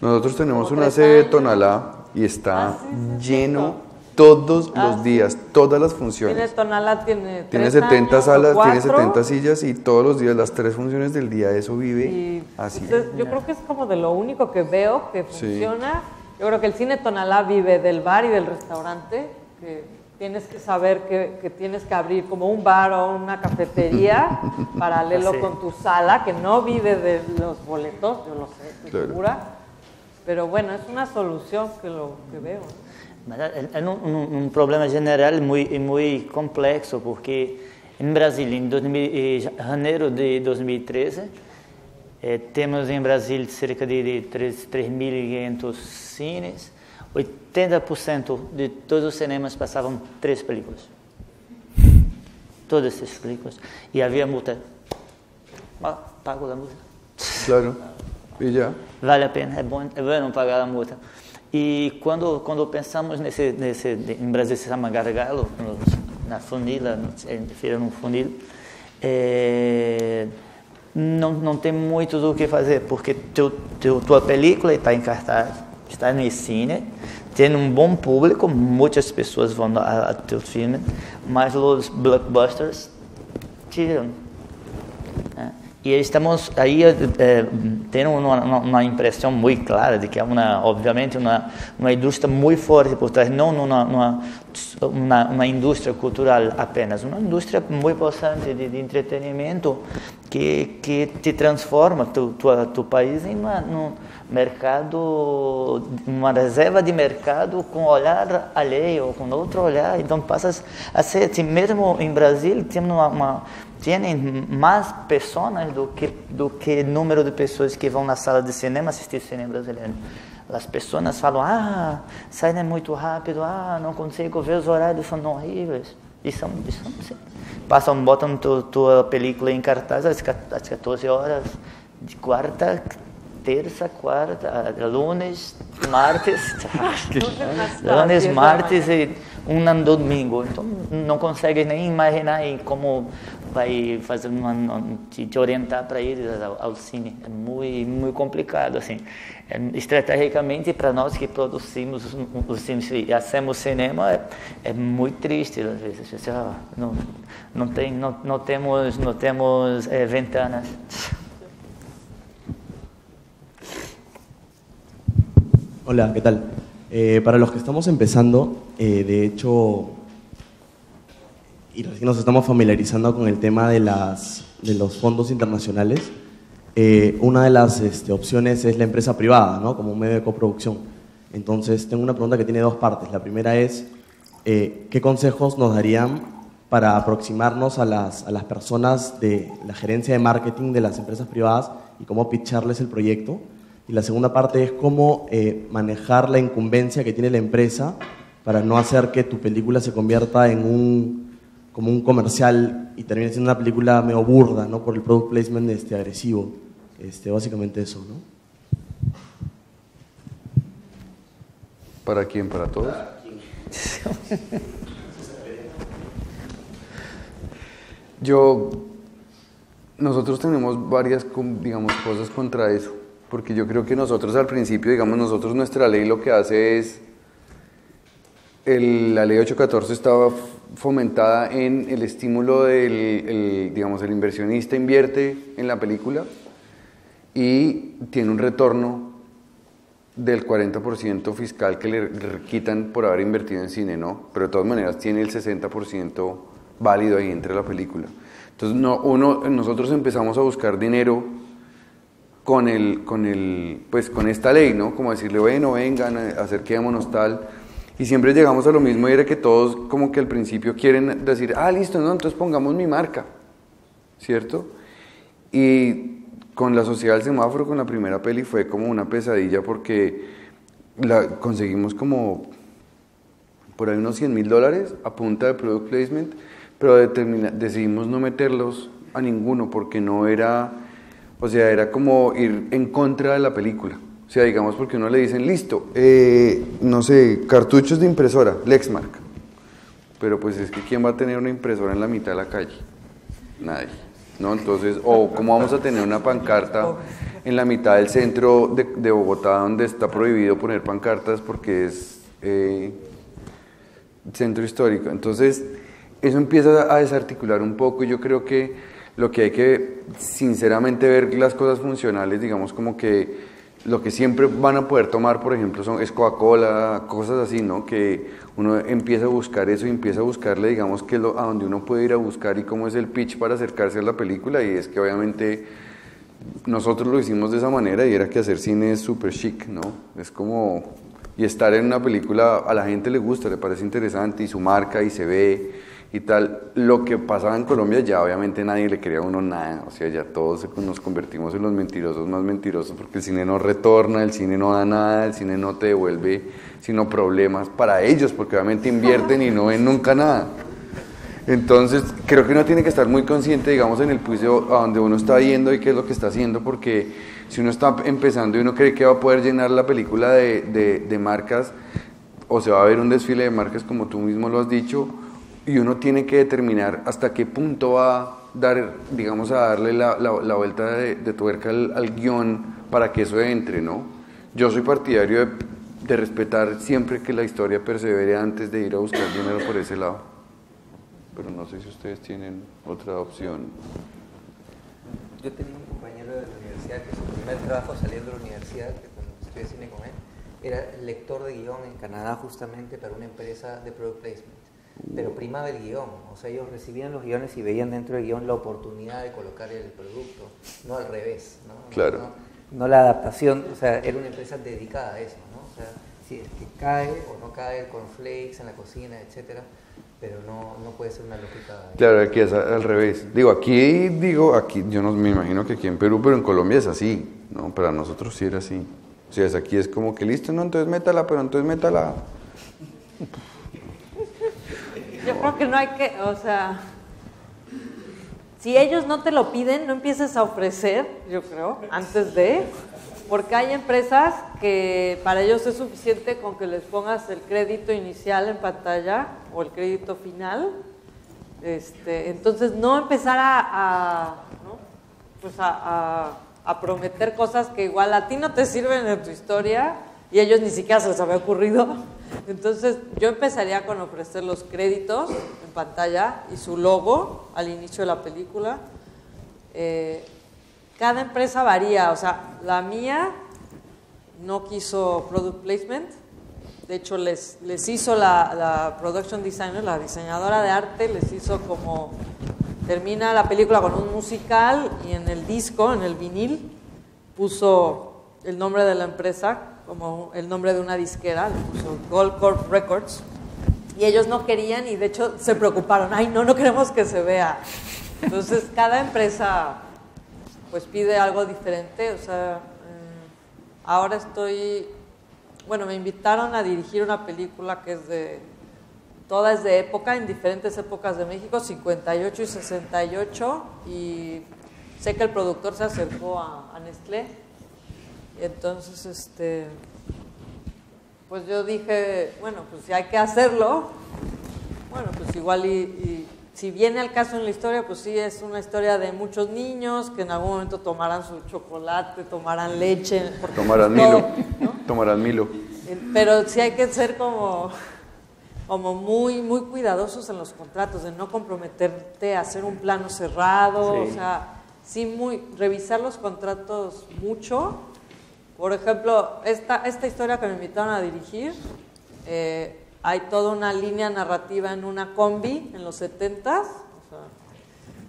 Nosotros tenemos una sede de Tonalá y está ah, sí, sí, lleno sí. todos ah, los días, sí. todas las funciones. Cine Tonalá tiene Tiene setenta salas, tiene setenta sillas y todos los días, las tres funciones del día, eso vive... Y Así Entonces, yo creo que es como de lo único que veo que funciona. Sí. Yo creo que el cine Tonalá vive del bar y del restaurante, que tienes que saber que, que tienes que abrir como un bar o una cafetería paralelo sí. con tu sala, que no vive de los boletos, yo lo sé, estoy claro. segura. Pero bueno, es una solución que, lo, que veo. Es un, un problema general muy, muy complejo, porque en Brasil, en dos mil, enero de dos mil trece, Eh, temos em Brasil cerca de três mil e quinhentos cines, oitenta por cento de todos os cinemas passavam três películas. Todas essas películas. E havia multa. Pago a multa. Claro. E já? Vale a pena, é bom, é bom pagar a multa. E quando quando pensamos nesse, nesse em Brasil se chama gargalo, na funila, feira no funil, é... Não, não tem muito do que fazer, porque teu, teu, tua película está em cartaz, está no cine, tem um bom público, muitas pessoas vão ao teu filme, mas os blockbusters tiram. Né? E estamos aí, é, tendo uma, uma impressão muito clara de que é, uma, obviamente, uma, uma indústria muito forte por trás, não uma, uma, uma, uma indústria cultural apenas, uma indústria muito importante de, de entretenimento, Que, que te transforma tu, tu, tu país em uma, num mercado, uma reserva de mercado com olhar alheio, com outro olhar. Então passas a ser, mesmo em Brasil, tem uma, uma, tem mais pessoas do que do que número de pessoas que vão na sala de cinema assistir cinema brasileiro. As pessoas falam, ah, sai muito rápido, ah, não consigo ver, os horários são horríveis. E são, e são sim. Passam, botam tu, tua película em cartaz às quatorze horas de quarta, terça, quarta, lunes, martes, lunes, martes e um domingo. Então não consegues nem imaginar como vai fazer uma, te, te orientar para eles ao, ao cine. É muito, muito complicado assim. É, estrategicamente para nós que produzimos os filmes e hacemos cinema é, é muito triste às vezes. Você, ah, não, não tem, não, não temos, não temos é, ventanas. Hola, ¿qué tal? Eh, para los que estamos empezando, eh, de hecho, y recién nos estamos familiarizando con el tema de, las, de los fondos internacionales, eh, una de las este, opciones es la empresa privada, ¿no? Como un medio de coproducción. Entonces, tengo una pregunta que tiene dos partes. La primera es, eh, ¿qué consejos nos darían para aproximarnos a las, a las personas de la gerencia de marketing de las empresas privadas y cómo pitcharles el proyecto? Y la segunda parte es cómo eh, manejar la incumbencia que tiene la empresa para no hacer que tu película se convierta en un como un comercial y termina siendo una película medio burda, ¿no? Por el product placement este, agresivo, este, básicamente eso, ¿no? ¿Para quién? ¿Para todos? Yo, nosotros tenemos varias, digamos, cosas contra eso, porque yo creo que nosotros al principio, digamos, nosotros nuestra ley lo que hace es, el, la ley ocho catorce estaba fomentada en el estímulo del, el, digamos, el inversionista invierte en la película y tiene un retorno del cuarenta por ciento fiscal que le, le quitan por haber invertido en cine, ¿no? Pero de todas maneras tiene el sesenta por ciento válido ahí entre la película. Entonces no, uno, nosotros empezamos a buscar dinero con, el, con, el, pues, con esta ley, ¿no? Como decirle, bueno, vengan, acerquémonos tal, y siempre llegamos a lo mismo y era que todos como que al principio quieren decir, ah, listo, no, entonces pongamos mi marca, ¿cierto? Y con La Sociedad del Semáforo, con la primera peli, fue como una pesadilla porque la conseguimos como por ahí unos cien mil dólares a punta de product placement, pero decidimos no meterlos a ninguno porque no era, o sea, era como ir en contra de la película. O sea, digamos, porque uno le dicen, listo, eh, no sé, cartuchos de impresora, Lexmark. Pero pues es que ¿quién va a tener una impresora en la mitad de la calle? Nadie, ¿no? Entonces, o oh, ¿cómo vamos a tener una pancarta en la mitad del centro de, de Bogotá donde está prohibido poner pancartas porque es... Eh, centro histórico? Entonces eso empieza a desarticular un poco y yo creo que lo que hay que sinceramente ver las cosas funcionales, digamos, como que lo que siempre van a poder tomar, por ejemplo, son, es Coca-Cola, cosas así, ¿no? Que uno empieza a buscar eso y empieza a buscarle, digamos, que lo, a donde uno puede ir a buscar y cómo es el pitch para acercarse a la película, y es que obviamente nosotros lo hicimos de esa manera y era que hacer cine es súper chic, ¿no? Es como... y estar en una película a la gente le gusta, le parece interesante y su marca y se ve y tal. Lo que pasaba en Colombia ya obviamente nadie le quería a uno nada, o sea, ya todos nos convertimos en los mentirosos más mentirosos porque el cine no retorna, el cine no da nada, el cine no te devuelve sino problemas para ellos porque obviamente invierten y no ven nunca nada. Entonces creo que uno tiene que estar muy consciente, digamos, en el piso a donde uno está yendo y qué es lo que está haciendo, porque si uno está empezando y uno cree que va a poder llenar la película de, de, de marcas, o se va a ver un desfile de marcas como tú mismo lo has dicho, y uno tiene que determinar hasta qué punto va a dar, digamos, a darle la, la, la vuelta de, de tuerca al, al guión para que eso entre, ¿no? Yo soy partidario de, de respetar siempre que la historia persevere antes de ir a buscar dinero por ese lado. Pero no sé si ustedes tienen otra opción. Yo tenía un compañero de la universidad que su primer trabajo saliendo de la universidad, que cuando estudié cine con él, era lector de guión en Canadá justamente para una empresa de product placement. Pero primaba el guión, o sea, ellos recibían los guiones y veían dentro del guión la oportunidad de colocar el producto, no al revés, ¿no? Claro. No, no la adaptación, o sea, era una empresa dedicada a eso, ¿no? O sea, si es que cae o no cae el cornflakes en la cocina, etcétera. Pero no, no puede ser una lógica. Claro, aquí es al revés. Digo, aquí, digo, aquí, yo no me imagino que aquí en Perú, pero en Colombia es así, ¿no? Para nosotros sí era así. O sea, es aquí es como que listo, no, entonces métala, pero entonces métala. Yo no. Creo que no hay que, o sea, si ellos no te lo piden, no empieces a ofrecer, yo creo, antes de, porque hay empresas que para ellos es suficiente con que les pongas el crédito inicial en pantalla o el crédito final, este, entonces no empezar a, a, ¿no? Pues a, a, a prometer cosas que igual a ti no te sirven en tu historia y a ellos ni siquiera se les había ocurrido. Entonces yo empezaría con ofrecer los créditos en pantalla y su logo al inicio de la película. eh, Cada empresa varía, o sea, la mía no quiso product placement, de hecho les, les hizo la, la production designer, la diseñadora de arte, les hizo como, termina la película con un musical y en el disco, en el vinil, puso el nombre de la empresa, como el nombre de una disquera, le puso Goldcorp Records, y ellos no querían y de hecho se preocuparon, ay no, no queremos que se vea. Entonces cada empresa... pues pide algo diferente, o sea, eh, ahora estoy, bueno, me invitaron a dirigir una película que es de todas de época, en diferentes épocas de México, cincuenta y ocho y sesenta y ocho, y sé que el productor se acercó a, a Nestlé, entonces este, pues yo dije, bueno, pues si hay que hacerlo, bueno, pues igual y, y si viene al caso en la historia, pues sí, es una historia de muchos niños que en algún momento tomarán su chocolate, tomarán leche. Tomarán Milo, ¿no? Tomarán Milo. Pero sí hay que ser como, como muy, muy cuidadosos en los contratos, de no comprometerte a hacer un plano cerrado, sí. O sea, sí muy, revisar los contratos mucho. Por ejemplo, esta, esta historia que me invitaron a dirigir, eh, hay toda una línea narrativa en una combi en los setentas, o sea,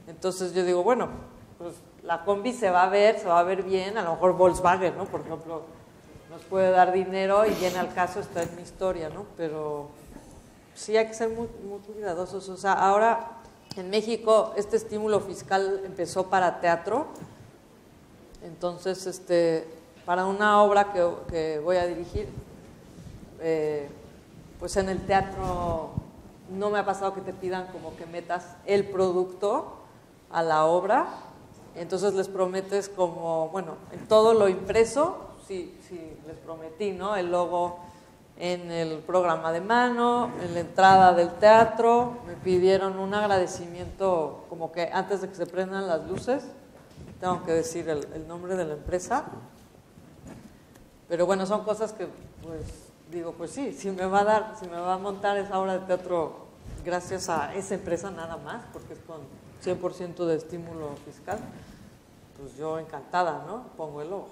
entonces yo digo, bueno, pues la combi se va a ver, se va a ver bien, a lo mejor Volkswagen, ¿no? Por ejemplo, nos puede dar dinero y viene al caso, está en mi historia, ¿no? Pero sí hay que ser muy, muy cuidadosos, o sea, ahora en México este estímulo fiscal empezó para teatro, entonces este, para una obra que, que voy a dirigir, eh, pues en el teatro no me ha pasado que te pidan como que metas el producto a la obra, entonces les prometes como, bueno, en todo lo impreso, sí, sí, les prometí, ¿no? El logo en el programa de mano, en la entrada del teatro, me pidieron un agradecimiento como que antes de que se prendan las luces, tengo que decir el, el nombre de la empresa, pero bueno, son cosas que pues... Digo, pues sí, si me va a dar, si me va a montar esa obra de teatro gracias a esa empresa nada más, porque es con cien por ciento de estímulo fiscal, pues yo encantada, ¿no? Pongo el logo.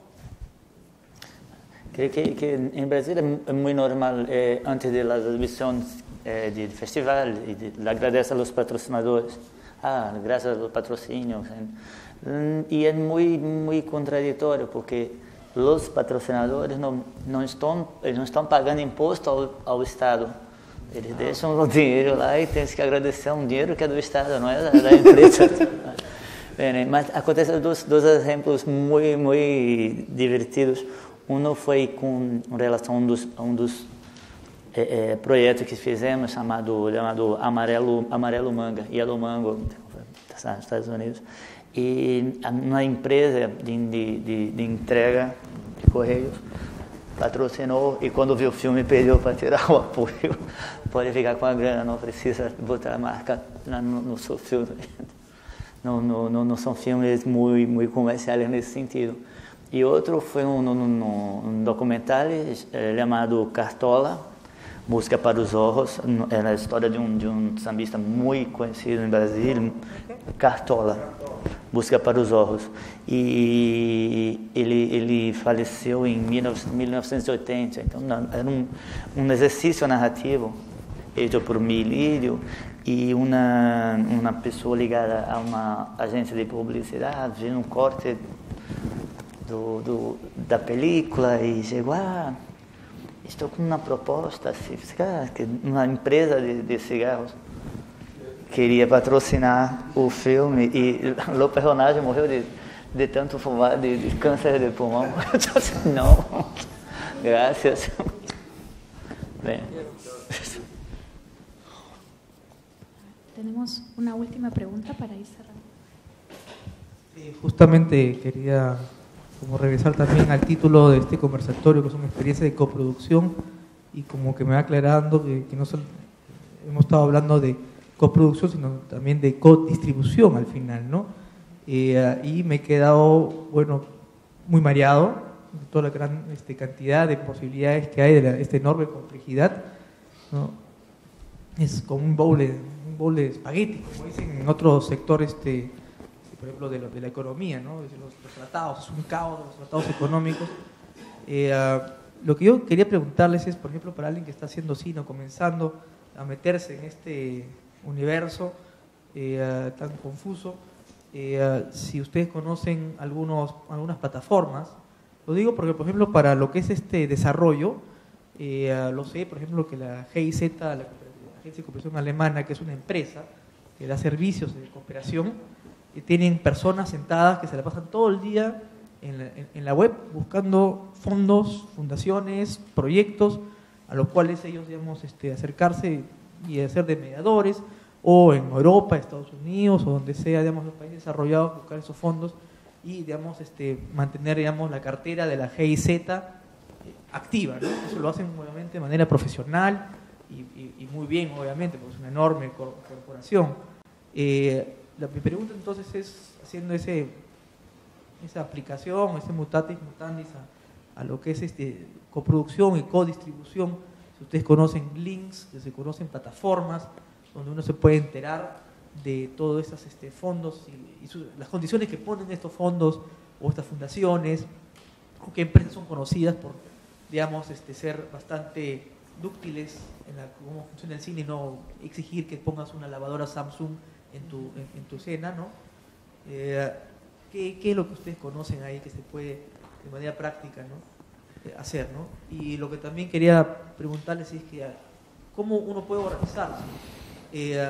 Creo que, que en Brasil es muy normal, eh, antes de las transmisiones eh, del festival, y de, agradece a los patrocinadores, ah, gracias a los patrocinios, y es muy, muy contradictorio, porque... Los patrocinadores no, no, están, no están pagando imposto ao, ao Estado. Eles ah. deixam o dinheiro lá e tem que agradecer um dinheiro que é do Estado, não é da empresa. Bem, mas acontecem dois, dois exemplos muito, muito divertidos. Um foi com relação a um dos, a um dos é, é, projetos que fizemos, chamado, chamado Amarelo, Amarelo Manga, Yellow Mango, nos Estados Unidos. E uma empresa de, de, de, de entrega de correios patrocinou e quando viu o filme pediu para tirar o apoio. Pode ficar com a grana, não precisa botar a marca no, no seu filme. Não, não, não, não são filmes muito, muito comerciais nesse sentido. E outro foi um, um, um documentário chamado Cartola, Música para os Olhos. É a história de um, de um sambista muito conhecido no Brasil, Cartola. Busca para os Olhos. E ele, ele faleceu em mil novecentos e oitenta, então era um, um exercício narrativo feito por Milírio e uma, uma pessoa ligada a uma agência de publicidade, viu um corte do, do, da película e chegou, ah, estou com uma proposta, uma empresa de, de cigarros queria patrocinar o filme e o personagem morreu de, de tanto fumar, de, de câncer de pulmão. Eu disse, não, graças. Bem. Temos uma última pergunta para ir cerrando. Sí, justamente queria como regresar também ao título de este conversatório, que é uma experiência de coprodução, e como que me va aclarando que, que no solo hemos estado hablando de coproducción, sino también de co-distribución al final, ¿no? Eh, y me he quedado, bueno, muy mareado de toda la gran este, cantidad de posibilidades que hay, de la, esta enorme complejidad, ¿no? Es como un bowl de, un bowl de espagueti, como dicen en otros sectores, este, por ejemplo, de, lo, de la economía, ¿no? Los, los tratados, es un caos, los tratados económicos. Eh, lo que yo quería preguntarles es, por ejemplo, para alguien que está haciendo cine o comenzando a meterse en este universo eh, tan confuso, eh, si ustedes conocen algunos, algunas plataformas. Lo digo porque, por ejemplo, para lo que es este desarrollo, eh, lo sé, por ejemplo, que la G I Z, la Agencia de Cooperación Alemana, que es una empresa que da servicios de cooperación, que tienen personas sentadas que se la pasan todo el día en la, en, en la web buscando fondos, fundaciones, proyectos, a los cuales ellos, digamos, este, acercarse y hacer de mediadores, o en Europa, Estados Unidos, o donde sea, digamos, los países desarrollados, buscar esos fondos y, digamos, este, mantener, digamos, la cartera de la G I Z activa, ¿no? Eso lo hacen, obviamente, de manera profesional y, y, y muy bien, obviamente, porque es una enorme corporación. Eh, la, mi pregunta, entonces, es, haciendo ese, esa aplicación, ese mutatis mutandis a, a lo que es este, coproducción y codistribución, si ustedes conocen links, si conocen plataformas, donde uno se puede enterar de todos estos este, fondos y, y su, las condiciones que ponen estos fondos o estas fundaciones, o qué empresas son conocidas por, digamos, este, ser bastante dúctiles en la, cómo funciona el cine, no exigir que pongas una lavadora Samsung en tu, en, en tu escena, ¿no? Eh, ¿qué, ¿Qué es lo que ustedes conocen ahí que se puede, de manera práctica, ¿no? eh, hacer, ¿no? Y lo que también quería preguntarles es que, ¿cómo uno puede organizarse? Eh,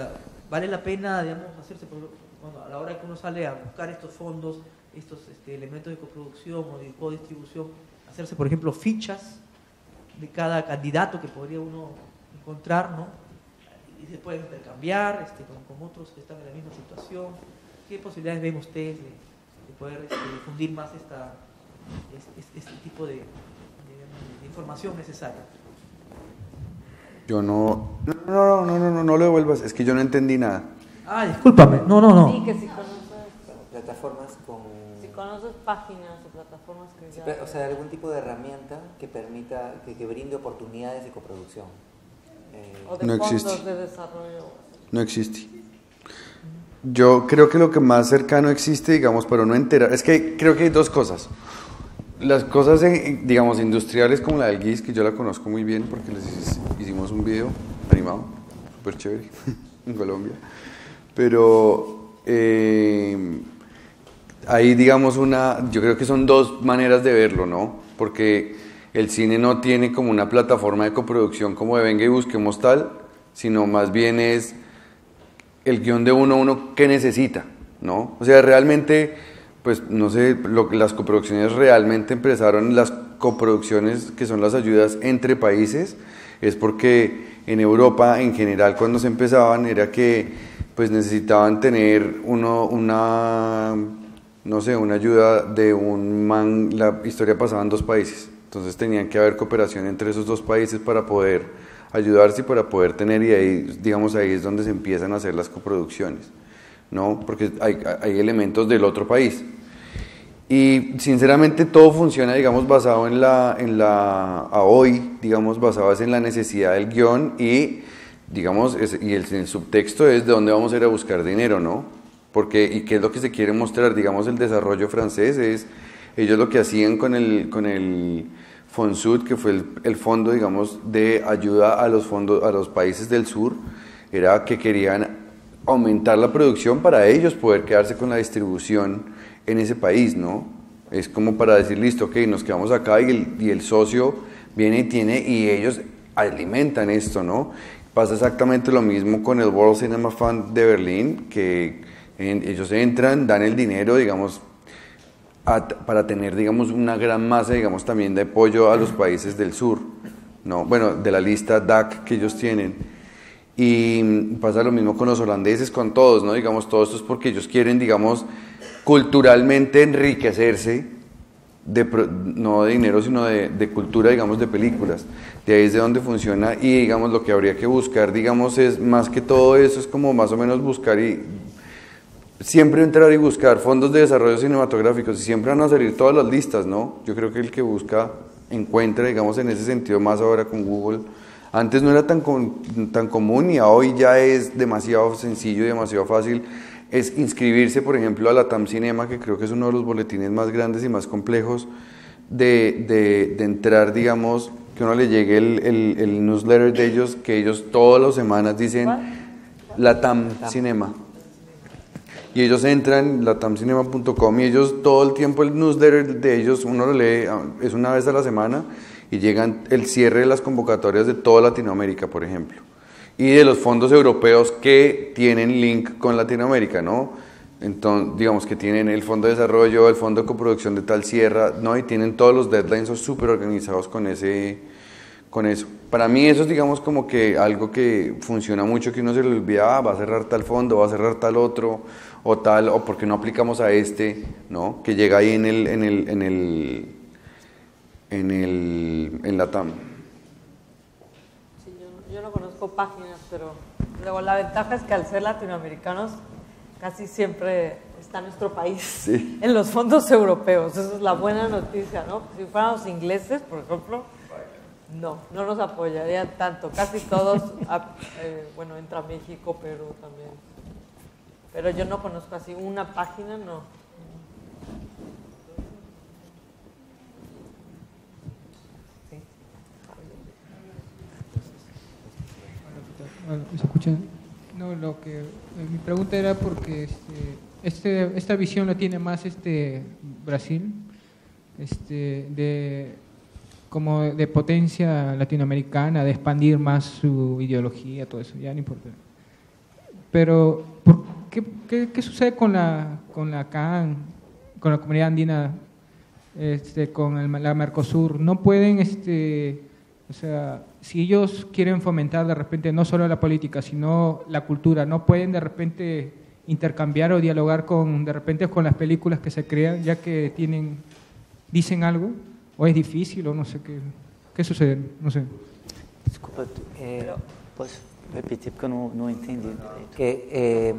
¿Vale la pena, digamos, hacerse, bueno, a la hora que uno sale a buscar estos fondos, estos este, elementos de coproducción o de codistribución, hacerse, por ejemplo, fichas de cada candidato que podría uno encontrar, ¿no? Y se pueden intercambiar este, con, con otros que están en la misma situación? ¿Qué posibilidades ven ustedes de, de poder este, difundir más esta, este, este tipo de, de, de información necesaria? Yo no, no, no, no, no, no, no le vuelvas, es que yo no entendí nada. Ah, discúlpame, no, no, no. Sí, que si conoces plataformas como... Si conoces páginas o plataformas que ya... Sí, o sea, algún tipo de herramienta que permita, que, que brinde oportunidades de coproducción. Eh, o de no fondos existe. De desarrollo. No existe. Yo creo que lo que más cercano existe, digamos, pero no entera, es que creo que hay dos cosas. Las cosas, digamos, industriales como la del GIS, que yo la conozco muy bien porque les hicimos un video animado, súper chévere, en Colombia. Pero eh, ahí, digamos, una, yo creo que son dos maneras de verlo, ¿no? Porque el cine no tiene como una plataforma de coproducción como de venga y busquemos tal, sino más bien es el guión de uno a uno que necesita, ¿no? O sea, realmente... pues no sé, lo, las coproducciones realmente empezaron, las coproducciones que son las ayudas entre países, es porque en Europa en general cuando se empezaban era que pues necesitaban tener uno, una, no sé, una ayuda de un man, la historia pasaba en dos países, entonces tenían que haber cooperación entre esos dos países para poder ayudarse y para poder tener, y ahí, digamos, ahí es donde se empiezan a hacer las coproducciones, ¿no? Porque hay, hay elementos del otro país. Y sinceramente todo funciona, digamos, basado en la, en la a hoy, digamos, basado en la necesidad del guión y, digamos, es, y el, el subtexto es de dónde vamos a ir a buscar dinero, ¿no? Porque, y qué es lo que se quiere mostrar, digamos, el desarrollo francés es, ellos lo que hacían con el, con el Fonds Sud, que fue el, el fondo, digamos, de ayuda a los, fondos, a los países del sur, era que querían aumentar la producción para ellos poder quedarse con la distribución en ese país, ¿no? Es como para decir, listo, ok, nos quedamos acá y el, y el socio viene y tiene, y ellos alimentan esto, ¿no? Pasa exactamente lo mismo con el World Cinema Fund de Berlín, que en, ellos entran, dan el dinero, digamos, a, para tener, digamos, una gran masa, digamos, también de apoyo a los países del sur, ¿no? Bueno, de la lista D A C que ellos tienen. Y pasa lo mismo con los holandeses, con todos, ¿no? Digamos, todo esto es porque ellos quieren, digamos, culturalmente enriquecerse, de, no de dinero, sino de, de cultura, digamos, de películas. De ahí es de donde funciona y, digamos, lo que habría que buscar, digamos, es más que todo eso, es como más o menos buscar y siempre entrar y buscar fondos de desarrollo cinematográfico, y siempre van a salir todas las listas, ¿no? Yo creo que el que busca, encuentra, digamos, en ese sentido, más ahora con Google. Antes no era tan, con, tan común y hoy ya es demasiado sencillo y demasiado fácil. Es inscribirse, por ejemplo, a Latam Cinema, que creo que es uno de los boletines más grandes y más complejos de, de, de entrar, digamos, que uno le llegue el, el, el newsletter de ellos, que ellos todas las semanas dicen Latam Cinema. Y ellos entran, latam cinema punto com, y ellos todo el tiempo el newsletter de ellos, uno lo lee, es una vez a la semana, y llegan el cierre de las convocatorias de toda Latinoamérica, por ejemplo. Y de los fondos europeos que tienen link con Latinoamérica, ¿no? Entonces, digamos que tienen el Fondo de Desarrollo, el Fondo de Coproducción de tal sierra, ¿no? Y tienen todos los deadlines súper organizados con ese, con eso. Para mí eso es, digamos, como que algo que funciona mucho, que uno se le olvida, ah, va a cerrar tal fondo, va a cerrar tal otro, o tal, o porque no aplicamos a este, ¿no? Que llega ahí en el, en el, en el, en el, en la TAM. Sí, yo, yo no conozco páginas, pero luego la ventaja es que al ser latinoamericanos casi siempre está nuestro país sí. en los fondos europeos. Esa es la buena noticia, ¿no? Si fuéramos ingleses, por ejemplo, no, no nos apoyarían tanto. Casi todos, eh, bueno, entra México, Perú también. Pero yo no conozco así una página, no. Sí. ¿Me escuchan? No, lo que, mi pregunta era porque este, este, esta visión la tiene más este Brasil, este, de... como de potencia latinoamericana, de expandir más su ideología, todo eso, ya no importa. Pero, ¿por qué, qué, qué sucede con la, con la CAN, con la comunidad andina, este, con el, la Mercosur? No pueden, este, o sea, si ellos quieren fomentar de repente no solo la política, sino la cultura, no pueden de repente intercambiar o dialogar con, de repente, con las películas que se crean, ya que tienen, dicen algo. O es difícil, o no sé qué, qué sucede, no sé. Desculpa, eh, ¿puedes repetir? Porque no, no entendí. Que, eh,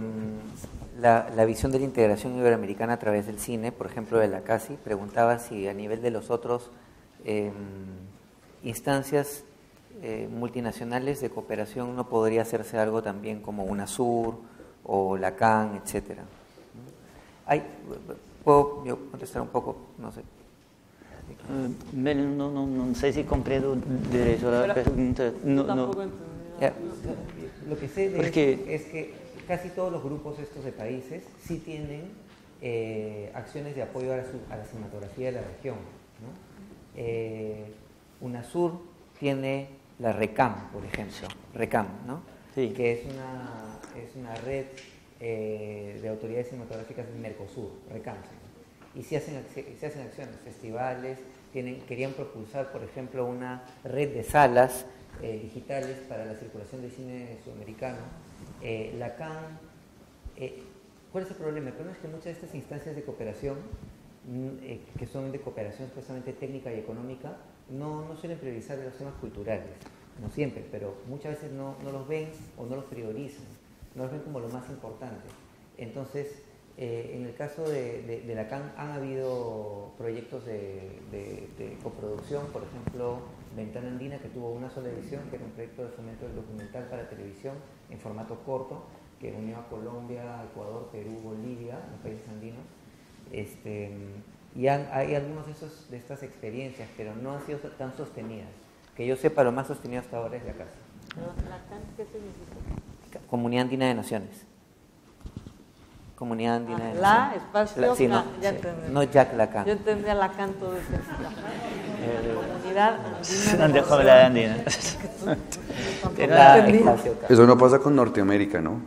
la, la visión de la integración iberoamericana a través del cine, por ejemplo de la CASI, preguntaba si a nivel de los otros eh, instancias eh, multinacionales de cooperación no podría hacerse algo también como UNASUR o la CAN, etcétera. Ay, ¿puedo yo contestar un poco? No sé. Bueno, no, no, no sé si comprendo derecho a la pregunta. No, no. Yeah. Lo que sé de Porque, es que casi todos los grupos estos de países sí tienen eh, acciones de apoyo a la, a la cinematografía de la región, ¿no? Eh, UNASUR tiene la RECAM, por ejemplo, RECAM, ¿no? Sí. Que es una, es una red eh, de autoridades cinematográficas del Mercosur, RECAM. Y se hacen, se hacen acciones, festivales, tienen, querían propulsar, por ejemplo, una red de salas eh, digitales para la circulación de cine sudamericano. Eh, la CAN, eh, ¿cuál es el problema? El problema es que muchas de estas instancias de cooperación, eh, que son de cooperación expresamente técnica y económica, no, no suelen priorizar los temas culturales, no siempre, pero muchas veces no, no los ven o no los priorizan, no los ven como lo más importante. Entonces, Eh, en el caso de, de, de la CAN han habido proyectos de, de, de coproducción, por ejemplo, Ventana Andina, que tuvo una sola edición, que era un proyecto de fomento del documental para televisión en formato corto, que unió a Colombia, Ecuador, Perú, Bolivia, los países andinos. Este, y han, hay algunas de, de estas experiencias, pero no han sido tan sostenidas. Que yo sepa, lo más sostenido hasta ahora es la CASI. ¿La CAN qué significa? Comunidad Andina de Naciones. Comunidad andina. Ah, la, espacio, la, sí, no, ya sí, no Jack Lacan. Yo entendía Lacan todo eso. Comunidad andina. No de andina. La, espacio, eso no pasa con Norteamérica, ¿no?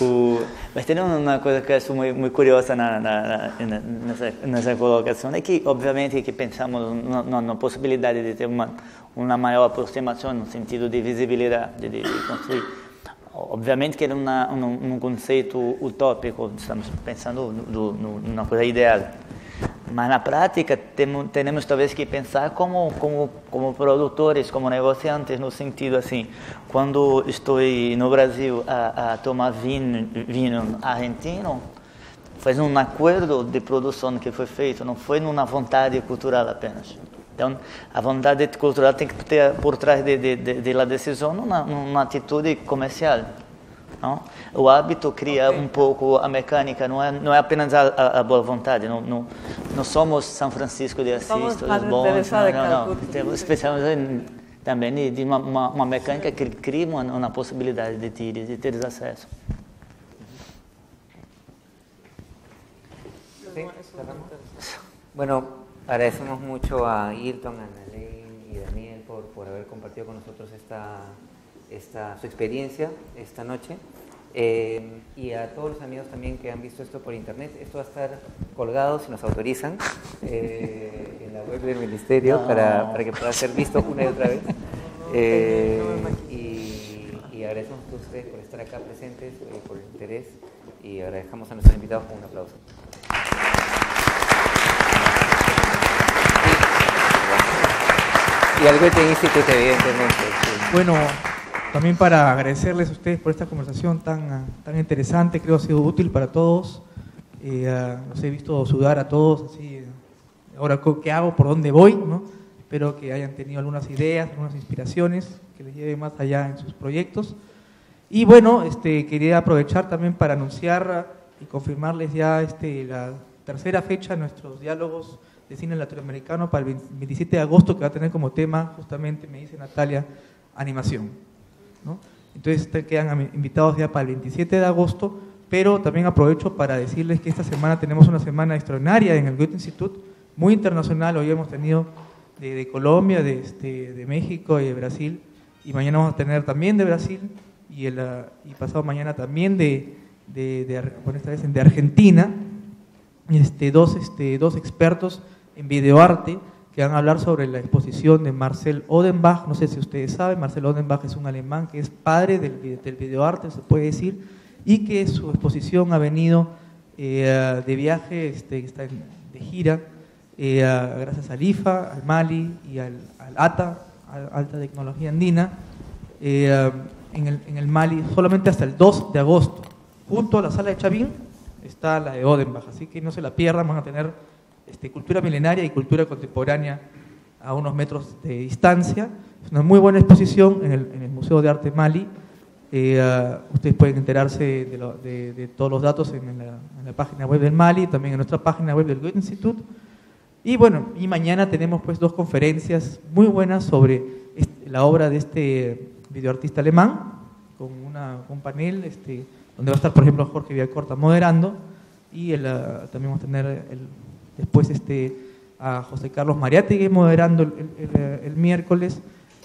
O, mas tem uma coisa que eu acho muito, muito curiosa na, na, na, nessa, nessa colocação, é que, obviamente, que pensamos na, na, na possibilidade de ter uma, uma maior aproximação no sentido de visibilidade, de, de construir. Obviamente que é uma, um, um conceito utópico, estamos pensando do, no, numa coisa ideal. Mas na prática, temos, temos talvez que pensar como, como, como produtores, como negociantes, no sentido assim, quando estou no Brasil a, a tomar vinho, vinho argentino, faz um acordo de produção que foi feito, não foi numa vontade cultural apenas. Então, a vontade cultural tem que ter por trás de, de, de, de la decisão uma, uma atitude comercial. Não? O hábito cria okay. um pouco a mecânica, não é, não é apenas a, a, a boa vontade, não, não, não somos São Francisco de Assis, somos todos bons, não, não, não. Temos, pensamos em, também de uma, uma, uma mecânica que cria uma, uma possibilidade de ter, de ter acesso. Sim, bueno, agradecemos muito a Hilton, a Analeine e Daniel por, por haber compartido con nosotros esta... Esta, su experiencia esta noche eh, y a todos los amigos también que han visto esto por internet. Esto va a estar colgado, si nos autorizan, eh, la web del ministerio, no. para, para que pueda ser visto una y otra vez. Eh, y, y agradecemos a ustedes por estar acá presentes, eh, por el interés, y agradecemos a nuestros invitados con un aplauso. Y al Goethe-Institut, evidentemente. Sí. Bueno, también para agradecerles a ustedes por esta conversación tan, tan interesante, creo que ha sido útil para todos. Eh, los he visto sudar a todos, así, ahora qué hago, por dónde voy, ¿no? Espero que hayan tenido algunas ideas, algunas inspiraciones, que les lleven más allá en sus proyectos. Y bueno, este, quería aprovechar también para anunciar y confirmarles ya este, la tercera fecha de nuestros diálogos de cine latinoamericano para el veintisiete de agosto, que va a tener como tema, justamente me dice Natalia, animación, ¿no? Entonces quedan invitados ya para el veintisiete de agosto, pero también aprovecho para decirles que esta semana tenemos una semana extraordinaria en el Goethe-Institut, muy internacional. Hoy hemos tenido de, de Colombia, de, este, de México y de Brasil, y mañana vamos a tener también de Brasil, y, el, y pasado mañana también de, de, de, bueno, esta vez de Argentina, este, dos, este, dos expertos en videoarte, que van a hablar sobre la exposición de Marcel Odenbach. No sé si ustedes saben, Marcel Odenbach es un alemán que es padre del, del videoarte, se puede decir, y que su exposición ha venido eh, de viaje, este, está en, de gira, eh, gracias al I F A, al Mali y al, al ATA, Alta Tecnología Andina, eh, en, el, en el Mali, solamente hasta el dos de agosto. Junto a la sala de Chavín está la de Odenbach, así que no se la pierdan, van a tener... Este, cultura milenaria y cultura contemporánea a unos metros de distancia. Es una muy buena exposición en el, en el Museo de Arte Mali. Eh, uh, ustedes pueden enterarse de, lo, de, de todos los datos en la, en la página web del Mali, también en nuestra página web del Goethe-Institut. Y bueno, y mañana tenemos pues dos conferencias muy buenas sobre este, la obra de este videoartista alemán, con una, un panel este, donde va a estar, por ejemplo, Jorge Villacorta moderando, y el, uh, también vamos a tener el... Después este, a José Carlos Mariátegui moderando el, el, el, el miércoles,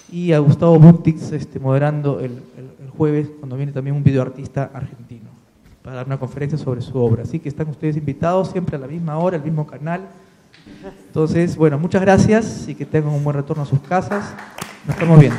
y a Gustavo Buntix este, moderando el, el, el jueves, cuando viene también un videoartista argentino para dar una conferencia sobre su obra. Así que están ustedes invitados siempre a la misma hora, al mismo canal. Entonces, bueno, muchas gracias y que tengan un buen retorno a sus casas. Nos estamos viendo.